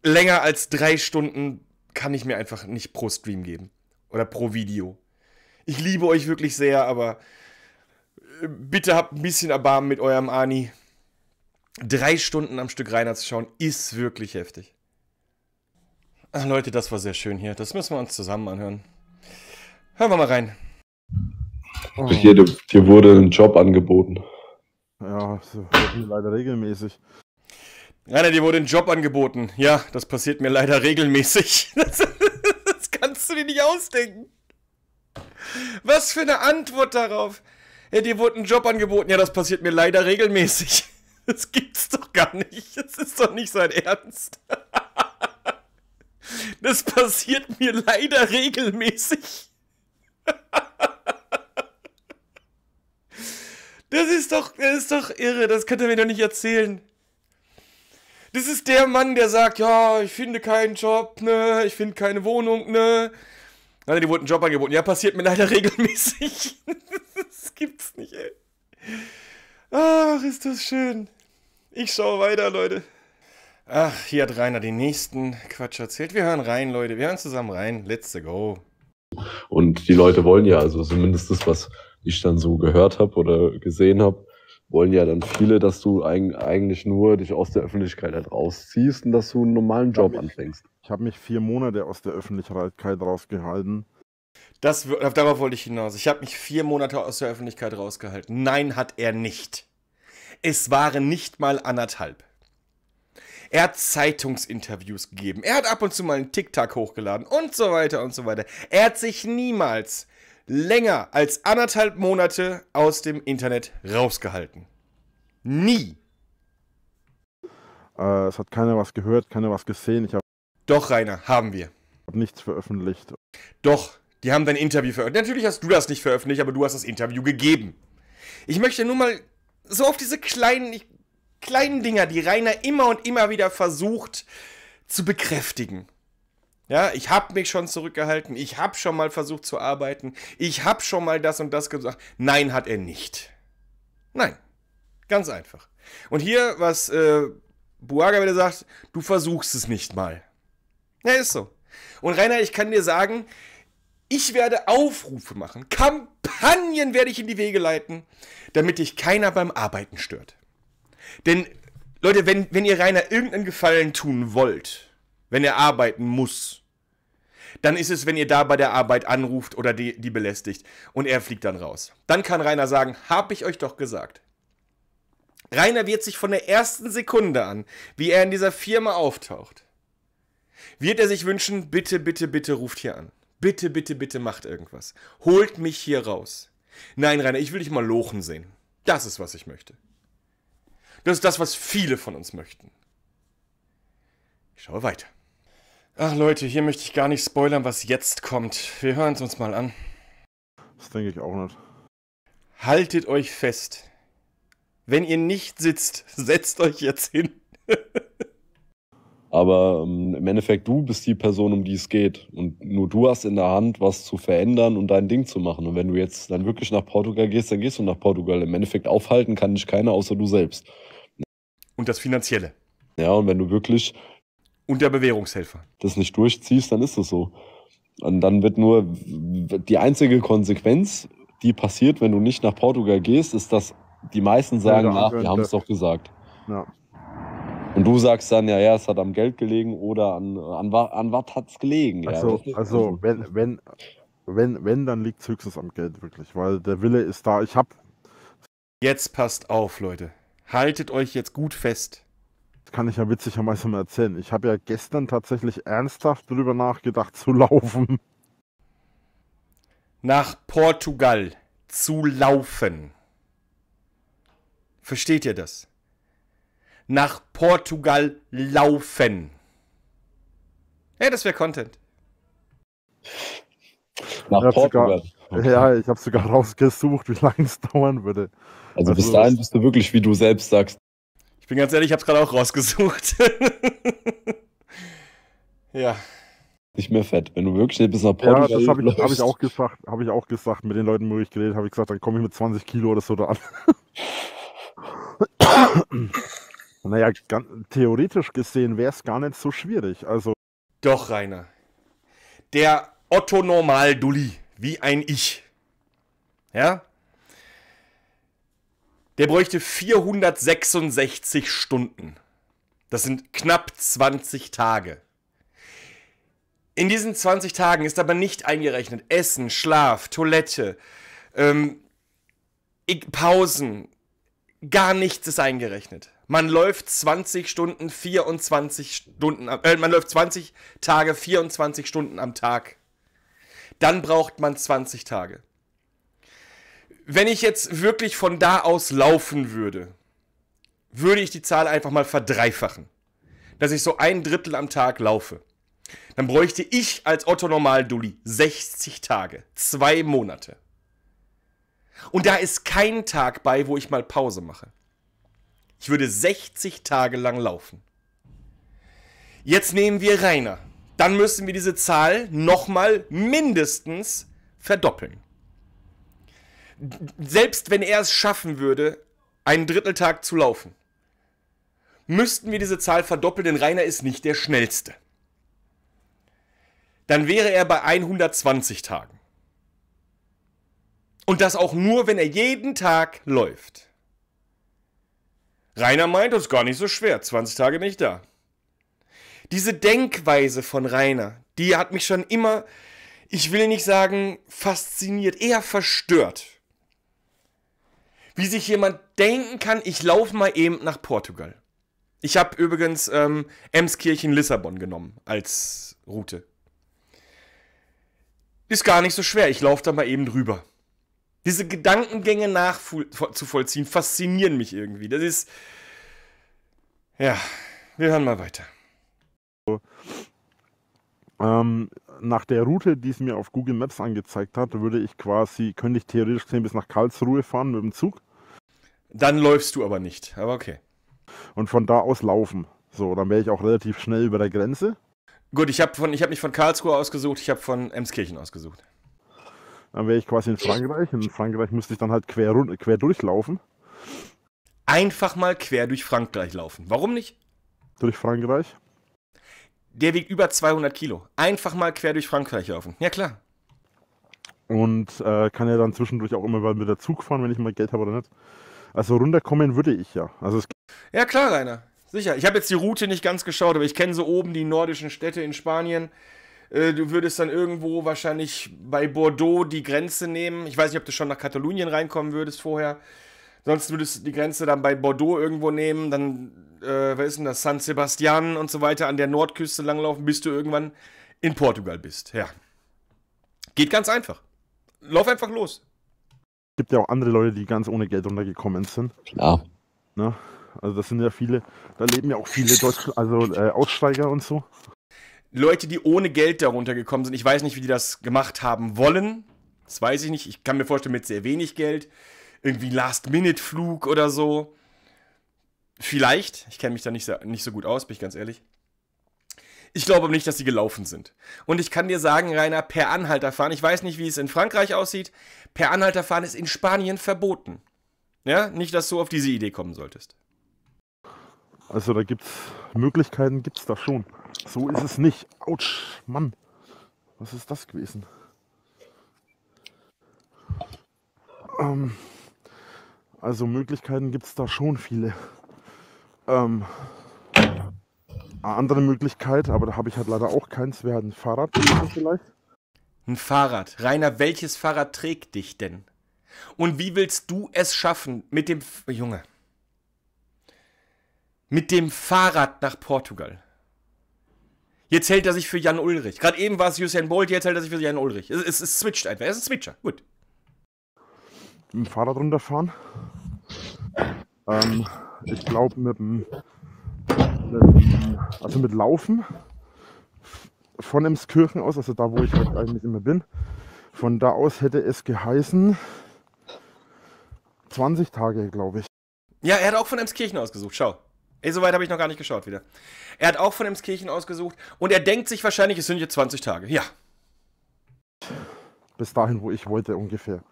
länger als 3 Stunden kann ich mir einfach nicht pro Stream geben. Oder pro Video. Ich liebe euch wirklich sehr, aber bitte habt ein bisschen Erbarmen mit eurem Arni. 3 Stunden am Stück Rainer zu schauen, ist wirklich heftig. Ach Leute, das war sehr schön hier. Das müssen wir uns zusammen anhören. Hören wir mal rein. Oh. Hier, dir wurde ein Job angeboten. Ja, so leider regelmäßig. Rainer, dir wurde ein Job angeboten. Ja, das passiert mir leider regelmäßig. Das kannst du dir nicht ausdenken. Was für eine Antwort darauf. Ja, dir wurde ein Job angeboten. Ja, das passiert mir leider regelmäßig. Das gibt's doch gar nicht. Das ist doch nicht sein Ernst. Das passiert mir leider regelmäßig. Das ist doch irre. Das könnt ihr mir doch nicht erzählen. Das ist der Mann, der sagt, ja, ich finde keinen Job, ne, ich finde keine Wohnung, ne. Nein, die wurden einen Job angeboten. Ja, passiert mir leider regelmäßig. Das gibt's nicht, ey. Ach, ist das schön. Ich schaue weiter, Leute. Ach, hier hat Rainer den nächsten Quatsch erzählt. Wir hören rein, Leute. Wir hören zusammen rein. Let's go. Und die Leute wollen ja, also zumindest das, was ich dann so gehört habe oder gesehen habe, wollen ja dann viele, dass du eigentlich nur dich aus der Öffentlichkeit halt rausziehst und dass du einen normalen Job anfängst. Ich habe mich 4 Monate aus der Öffentlichkeit rausgehalten. Darauf wollte ich hinaus. Ich habe mich 4 Monate aus der Öffentlichkeit rausgehalten. Nein, hat er nicht. Es waren nicht mal 1,5. Er hat Zeitungsinterviews gegeben. Er hat ab und zu mal einen TikTok hochgeladen und so weiter und so weiter. Er hat sich niemals länger als 1,5 Monate aus dem Internet rausgehalten. Nie. Es hat keiner was gehört, keiner was gesehen. Doch, Rainer, haben wir. Ich habe nichts veröffentlicht. Doch, die haben dein Interview veröffentlicht. Natürlich hast du das nicht veröffentlicht, aber du hast das Interview gegeben. Ich möchte nur mal so auf diese kleinen Dinger, die Rainer immer und immer wieder versucht zu bekräftigen. Ja, ich habe mich schon zurückgehalten, ich habe schon mal versucht zu arbeiten, ich habe schon mal das und das gesagt. Nein, hat er nicht. Nein, ganz einfach. Und hier, was Buaga wieder sagt, du versuchst es nicht mal. Ja, ist so. Und Rainer, ich kann dir sagen, ich werde Aufrufe machen, Kampagnen werde ich in die Wege leiten, damit dich keiner beim Arbeiten stört. Denn, Leute, wenn ihr Rainer irgendeinen Gefallen tun wollt, wenn er arbeiten muss, dann ist es, wenn ihr da bei der Arbeit anruft oder die belästigt und er fliegt dann raus. Dann kann Rainer sagen, hab ich euch doch gesagt. Rainer wird sich von der ersten Sekunde an, wie er in dieser Firma auftaucht, wird er sich wünschen, bitte, bitte, bitte ruft hier an. Bitte, bitte, bitte macht irgendwas. Holt mich hier raus. Nein, Rainer, ich will dich mal lochen sehen. Das ist, was ich möchte. Das ist das, was viele von uns möchten. Ich schaue weiter. Ach Leute, hier möchte ich gar nicht spoilern, was jetzt kommt. Wir hören es uns mal an. Das denke ich auch nicht. Haltet euch fest. Wenn ihr nicht sitzt, setzt euch jetzt hin. Aber im Endeffekt, du bist die Person, um die es geht. Und nur du hast in der Hand, was zu verändern und dein Ding zu machen. Und wenn du jetzt dann wirklich nach Portugal gehst, dann gehst du nach Portugal. Im Endeffekt aufhalten kann dich keiner, außer du selbst. und das Finanzielle. Ja, und wenn du wirklich... Und der Bewährungshelfer. ...das nicht durchziehst, dann ist das so. Und dann wird nur die einzige Konsequenz, die passiert, wenn du nicht nach Portugal gehst, ist, dass die meisten sagen, ach, wir haben es doch gesagt. Ja. Und du sagst dann, ja, es hat am Geld gelegen oder an was hat es gelegen. Also, ja. Also wenn, dann liegt es höchstens am Geld, wirklich, weil der Wille ist da. Jetzt passt auf, Leute. Haltet euch jetzt gut fest. Das kann ich ja witzigerweise mal erzählen. Ich habe ja gestern tatsächlich ernsthaft darüber nachgedacht, zu laufen. Nach Portugal zu laufen. Versteht ihr das? Nach Portugal laufen. Ja, das wäre Content. Nach Portugal. Okay. Ja, ich habe sogar rausgesucht, wie lange es dauern würde. Also bis dahin bist du wirklich, wie du selbst sagst. Ich bin ganz ehrlich, ich habe es gerade auch rausgesucht. Ja. Nicht mehr fett. Wenn du wirklich nicht bis nach Portugal läufst. Ja, das habe ich auch gesagt. Mit den Leuten, wo ich geredet habe, ich gesagt, dann komme ich mit 20 Kilo oder so da an. Naja, theoretisch gesehen wäre es gar nicht so schwierig. Also doch, Rainer. Der Otto Normal-Dulli, wie ein Ich. Ja? Der bräuchte 466 Stunden. Das sind knapp 20 Tage. In diesen 20 Tagen ist aber nicht eingerechnet Essen, Schlaf, Toilette, Pausen. Gar nichts ist eingerechnet. Man läuft 20 Tage 24 Stunden am Tag. Dann braucht man 20 Tage. Wenn ich jetzt wirklich von da aus laufen würde, würde ich die Zahl einfach mal verdreifachen. Dass ich so 1/3 am Tag laufe. Dann bräuchte ich als Otto Normal-Dulli 60 Tage, 2 Monate. Und da ist kein Tag bei, wo ich mal Pause mache. Ich würde 60 Tage lang laufen. Jetzt nehmen wir Rainer. Dann müssen wir diese Zahl nochmal mindestens verdoppeln. Selbst wenn er es schaffen würde, 1/3 Tag zu laufen, müssten wir diese Zahl verdoppeln, denn Rainer ist nicht der Schnellste. Dann wäre er bei 120 Tagen. Und das auch nur, wenn er jeden Tag läuft. Rainer meint, das ist gar nicht so schwer, 20 Tage bin ich da. Diese Denkweise von Rainer, die hat mich schon immer, ich will nicht sagen fasziniert, eher verstört. Wie sich jemand denken kann, ich laufe mal eben nach Portugal. Ich habe übrigens Emskirchen, Lissabon genommen als Route. Ist gar nicht so schwer, ich laufe da mal eben drüber. Diese Gedankengänge nachzuvollziehen, faszinieren mich irgendwie. Das ist... Ja, wir hören mal weiter. Nach der Route, die es mir auf Google Maps angezeigt hat, könnte ich theoretisch gesehen bis nach Karlsruhe fahren mit dem Zug. Dann läufst du aber nicht, aber okay. Und von da aus laufen. So, dann wäre ich auch relativ schnell über der Grenze. Gut, ich hab nicht von Karlsruhe ausgesucht, ich habe von Emskirchen ausgesucht. Dann wäre ich quasi in Frankreich. In Frankreich müsste ich dann halt quer durchlaufen. Einfach mal quer durch Frankreich laufen. Warum nicht? Durch Frankreich? Der wiegt über 200 Kilo. Einfach mal quer durch Frankreich laufen. Ja, klar. Und kann ja dann zwischendurch auch immer mal mit der Zug fahren, wenn ich mal Geld habe oder nicht. Also runterkommen würde ich ja. Also ja, klar, Rainer. Sicher. Ich habe jetzt die Route nicht ganz geschaut, aber ich kenne so oben die nordischen Städte in Spanien. Du würdest dann irgendwo wahrscheinlich bei Bordeaux die Grenze nehmen. Ich weiß nicht, ob du schon nach Katalonien reinkommen würdest vorher. Sonst würdest du die Grenze dann bei Bordeaux irgendwo nehmen. Dann, wer ist denn das? San Sebastian und so weiter an der Nordküste langlaufen, bis du irgendwann in Portugal bist. Ja. Geht ganz einfach. Lauf einfach los. Es gibt ja auch andere Leute, die ganz ohne Geld runtergekommen sind. Klar. Na? Also das sind ja viele, da leben ja auch viele Deutsche, also Aussteiger und so. Leute, die ohne Geld darunter gekommen sind. Ich weiß nicht, wie die das gemacht haben wollen. Das weiß ich nicht. Ich kann mir vorstellen, mit sehr wenig Geld. Irgendwie Last-Minute-Flug oder so. Vielleicht. Ich kenne mich da nicht so gut aus, bin ich ganz ehrlich. Ich glaube aber nicht, dass die gelaufen sind. Und ich kann dir sagen, Rainer, per Anhalter fahren. Ich weiß nicht, wie es in Frankreich aussieht. Per Anhalter fahren ist in Spanien verboten. Ja? Nicht, dass du auf diese Idee kommen solltest. Also da gibt es Möglichkeiten, gibt es da schon. So ist es nicht. Autsch, Mann. Was ist das gewesen? Also Möglichkeiten gibt es da schon viele. Eine andere Möglichkeit, aber da habe ich halt leider auch keins, wäre ein Fahrrad vielleicht. Ein Fahrrad. Rainer, welches Fahrrad trägt dich denn? Und wie willst du es schaffen, mit dem... Junge. Mit dem Fahrrad nach Portugal. Jetzt hält er sich für Jan Ullrich. Gerade eben war es Usain Bolt, jetzt hält er sich für Jan Ullrich. Es switcht einfach. Er ist ein Switcher. Gut. Mit dem Fahrrad runterfahren. Ich glaube mit Laufen von Emskirchen aus, also da wo ich halt eigentlich immer bin, von da aus hätte es geheißen 20 Tage, glaube ich. Ja, er hat auch von Emskirchen ausgesucht, schau. Ey, so weit habe ich noch gar nicht geschaut wieder. Er hat auch von Emskirchen ausgesucht und er denkt sich wahrscheinlich, es sind jetzt 20 Tage, ja. Bis dahin, wo ich wollte ungefähr.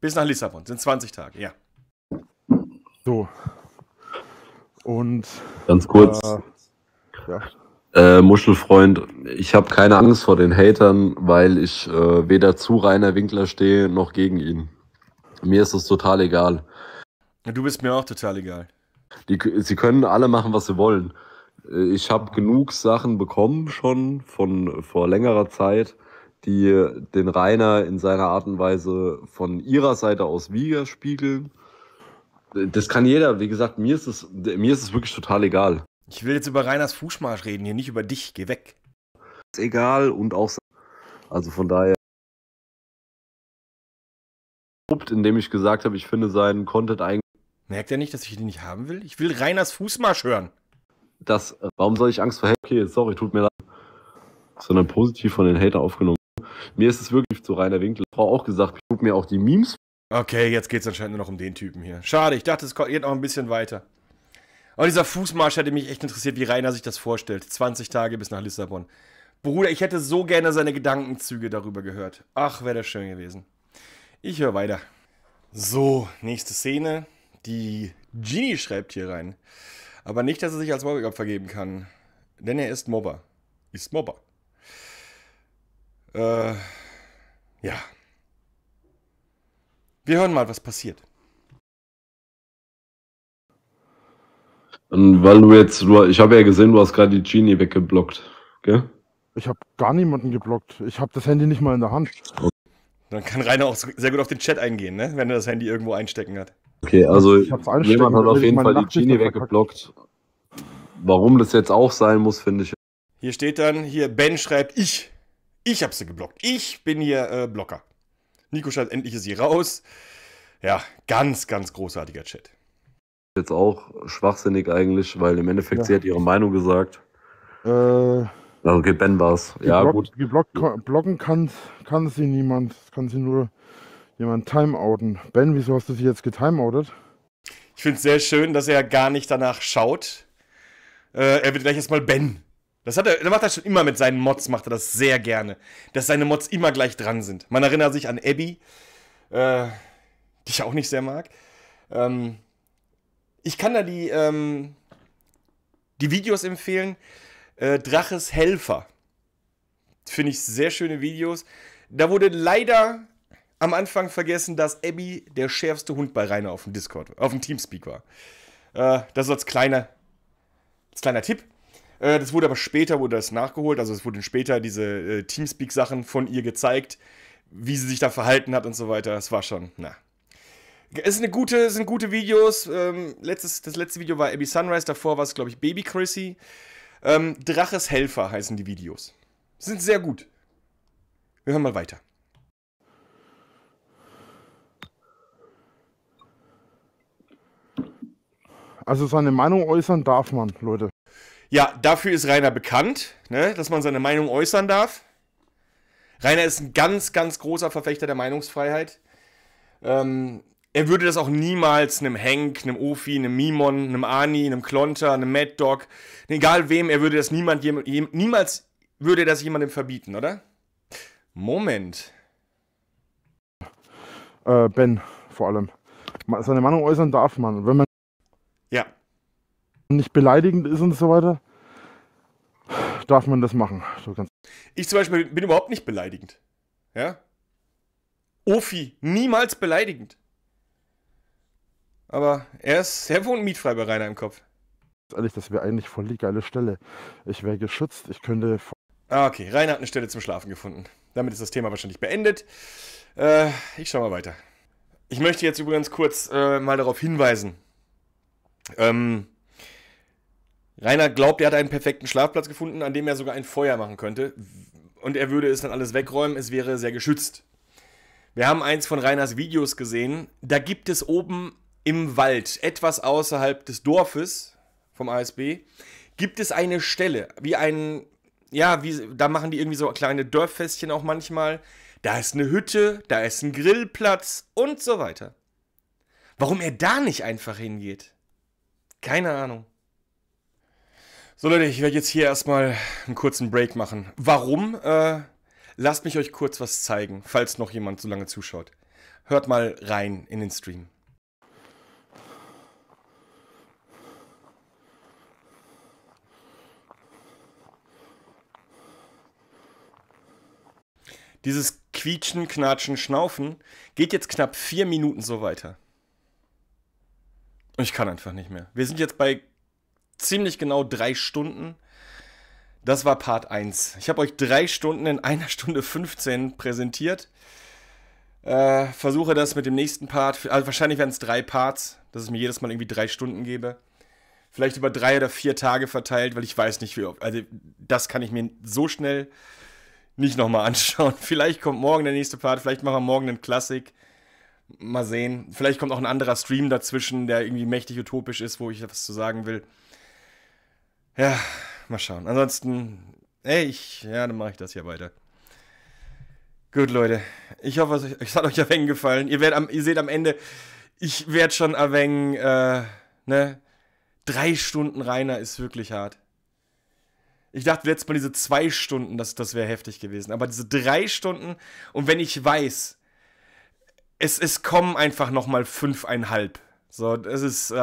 Bis nach Lissabon, sind 20 Tage, ja. So. Und ganz kurz, ja. Muschelfreund, ich habe keine Angst vor den Hatern, weil ich weder zu Rainer Winkler stehe, noch gegen ihn. Mir ist es total egal. Du bist mir auch total egal. Sie können alle machen, was sie wollen. Ich habe genug Sachen bekommen schon von vor längerer Zeit, die den Rainer in seiner Art und Weise von ihrer Seite aus widerspiegeln. Das kann jeder, wie gesagt, mir ist es wirklich total egal. Ich will jetzt über Rainers Fußmarsch reden, hier nicht über dich, geh weg. Ist egal und auch, also von daher, indem ich gesagt habe, ich finde seinen Content eigentlich... Merkt er nicht, dass ich ihn nicht haben will? Ich will Rainers Fußmarsch hören. Das, warum soll ich Angst vor Hate? Okay, sorry, tut mir leid. Sondern positiv von den Hater aufgenommen. Mir ist es wirklich zu Rainer Winkler. Ich habe auch gesagt, ich tut mir auch die Memes. Okay, jetzt geht es anscheinend nur noch um den Typen hier. Schade, ich dachte, es geht noch ein bisschen weiter. Aber dieser Fußmarsch hätte mich echt interessiert, wie Rainer sich das vorstellt. 20 Tage bis nach Lissabon. Bruder, ich hätte so gerne seine Gedankenzüge darüber gehört. Ach, wäre das schön gewesen. Ich höre weiter. So, nächste Szene. Die Genie schreibt hier rein. Aber nicht, dass er sich als Mobbingopfer geben kann. Denn er ist Mobber. Ist Mobber. Ja. Wir hören mal, was passiert. Und weil du jetzt, ich habe ja gesehen, du hast gerade die Genie weggeblockt, gell? Ich habe gar niemanden geblockt. Ich habe das Handy nicht mal in der Hand. Okay. Dann kann Rainer auch sehr gut auf den Chat eingehen, ne? Wenn er das Handy irgendwo einstecken hat. Okay, also jemand hat auf jeden Fall die Genie weggeblockt. Warum das jetzt auch sein muss, finde ich. Hier steht dann, hier Ben schreibt, ich habe sie geblockt. Ich bin hier Blocker. Nico schreibt, endlich ist sie raus. Ja, ganz, ganz großartiger Chat. Jetzt auch schwachsinnig eigentlich, weil im Endeffekt ja. Sie hat ihre Meinung gesagt. Okay, Ben war's. Ja, gut. Blocken kann sie niemand. Kann sie nur jemand timeouten. Ben, wieso hast du sie jetzt getimeoutet? Ich finde es sehr schön, dass er gar nicht danach schaut. Er wird gleich erstmal Ben. Das macht er schon immer mit seinen Mods, macht er das sehr gerne. Dass seine Mods immer gleich dran sind. Man erinnert sich an Abby, die ich auch nicht sehr mag. Ich kann da die Videos empfehlen. Drachens Helfer. Finde ich sehr schöne Videos. Da wurde leider am Anfang vergessen, dass Abby der schärfste Hund bei Rainer auf dem Discord, auf dem Teamspeak war. Das ist als kleiner Tipp. Das wurde aber später, wurde das nachgeholt, also es wurden später diese Teamspeak-Sachen von ihr gezeigt, wie sie sich da verhalten hat und so weiter. Es war schon, na. Es sind gute Videos. Das letzte Video war Abby Sunrise, davor war es, glaube ich, Baby Chrissy. Drachens Helfer heißen die Videos. Sind sehr gut. Wir hören mal weiter. Also seine Meinung äußern darf man, Leute. Ja, dafür ist Rainer bekannt, ne, dass man seine Meinung äußern darf. Rainer ist ein ganz, ganz großer Verfechter der Meinungsfreiheit. Er würde das auch niemals einem Henk, einem Ofi, einem Mimon, einem Arni, einem Klonter, einem Mad Dog, egal wem, er würde das niemals würde das jemandem verbieten, oder? Moment. Ben, vor allem. Seine Meinung äußern darf man, wenn man... Ja. nicht beleidigend ist und so weiter, darf man das machen. So ganz. Ich zum Beispiel bin überhaupt nicht beleidigend. Ja? Ofi, niemals beleidigend. Aber er ist sehr mietfrei bei Rainer im Kopf. Ehrlich, das wäre eigentlich voll die geile Stelle. Ich wäre geschützt, ich könnte... Ah, okay, Rainer hat eine Stelle zum Schlafen gefunden. Damit ist das Thema wahrscheinlich beendet. Ich schau mal weiter. Ich möchte jetzt übrigens kurz mal darauf hinweisen. Rainer glaubt, er hat einen perfekten Schlafplatz gefunden, an dem er sogar ein Feuer machen könnte. Und er würde es dann alles wegräumen, es wäre sehr geschützt. Wir haben eins von Rainers Videos gesehen. Da gibt es oben im Wald, etwas außerhalb des Dorfes vom ASB, gibt es eine Stelle, wie ein... Ja, da machen die irgendwie so kleine Dörffestchen auch manchmal. Da ist eine Hütte, da ist ein Grillplatz und so weiter. Warum er da nicht einfach hingeht? Keine Ahnung. So Leute, ich werde jetzt hier erstmal einen kurzen Break machen. Warum? Lasst mich euch kurz was zeigen, falls noch jemand so lange zuschaut. Hört mal rein in den Stream. Dieses Quietschen, Knatschen, Schnaufen geht jetzt knapp 4 Minuten so weiter. Und ich kann einfach nicht mehr. Wir sind jetzt bei ziemlich genau 3 Stunden. Das war Part 1. Ich habe euch 3 Stunden in 1 Stunde 15 präsentiert. Versuche das mit dem nächsten Part. Also wahrscheinlich werden es 3 Parts, dass es mir jedes Mal irgendwie 3 Stunden gebe. Vielleicht über 3 oder 4 Tage verteilt, weil ich weiß nicht, wie oft. Also das kann ich mir so schnell... nicht nochmal anschauen. Vielleicht kommt morgen der nächste Part, vielleicht machen wir morgen einen Klassik. Mal sehen. Vielleicht kommt auch ein anderer Stream dazwischen, der irgendwie mächtig utopisch ist, wo ich was zu sagen will. Ja, mal schauen. Ansonsten, dann mache ich das hier weiter. Gut, Leute. Ich hoffe, es hat euch ein wenig gefallen. Ihr seht am Ende, ich werde schon ein wenig, 3 Stunden Rainer ist wirklich hart. Ich dachte letztes Mal diese 2 Stunden, das wäre heftig gewesen. Aber diese 3 Stunden, und wenn ich weiß, es kommen einfach nochmal 5,5. So, das ist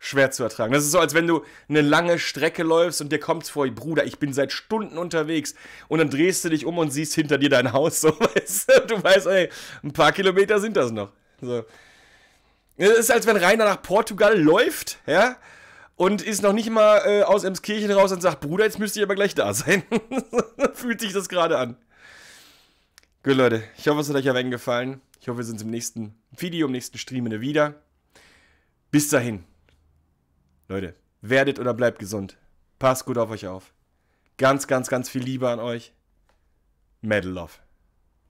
schwer zu ertragen. Das ist so, als wenn du eine lange Strecke läufst und dir kommt's vor, Bruder, ich bin seit Stunden unterwegs. Und dann drehst du dich um und siehst hinter dir dein Haus. So, weißt du? Du weißt, ey, ein paar Kilometer sind das noch. So. Es ist, als wenn Rainer nach Portugal läuft, ja? Und ist noch nicht mal aus Emskirchen raus und sagt, Bruder, jetzt müsste ich aber gleich da sein. Fühlt sich das gerade an. Gut, Leute. Ich hoffe, es hat euch ein wenig gefallen. Ich hoffe, wir sehen uns im nächsten Video, im nächsten Stream wieder. Bis dahin. Leute, werdet oder bleibt gesund. Passt gut auf euch auf. Ganz, ganz, ganz viel Liebe an euch. Mad Love.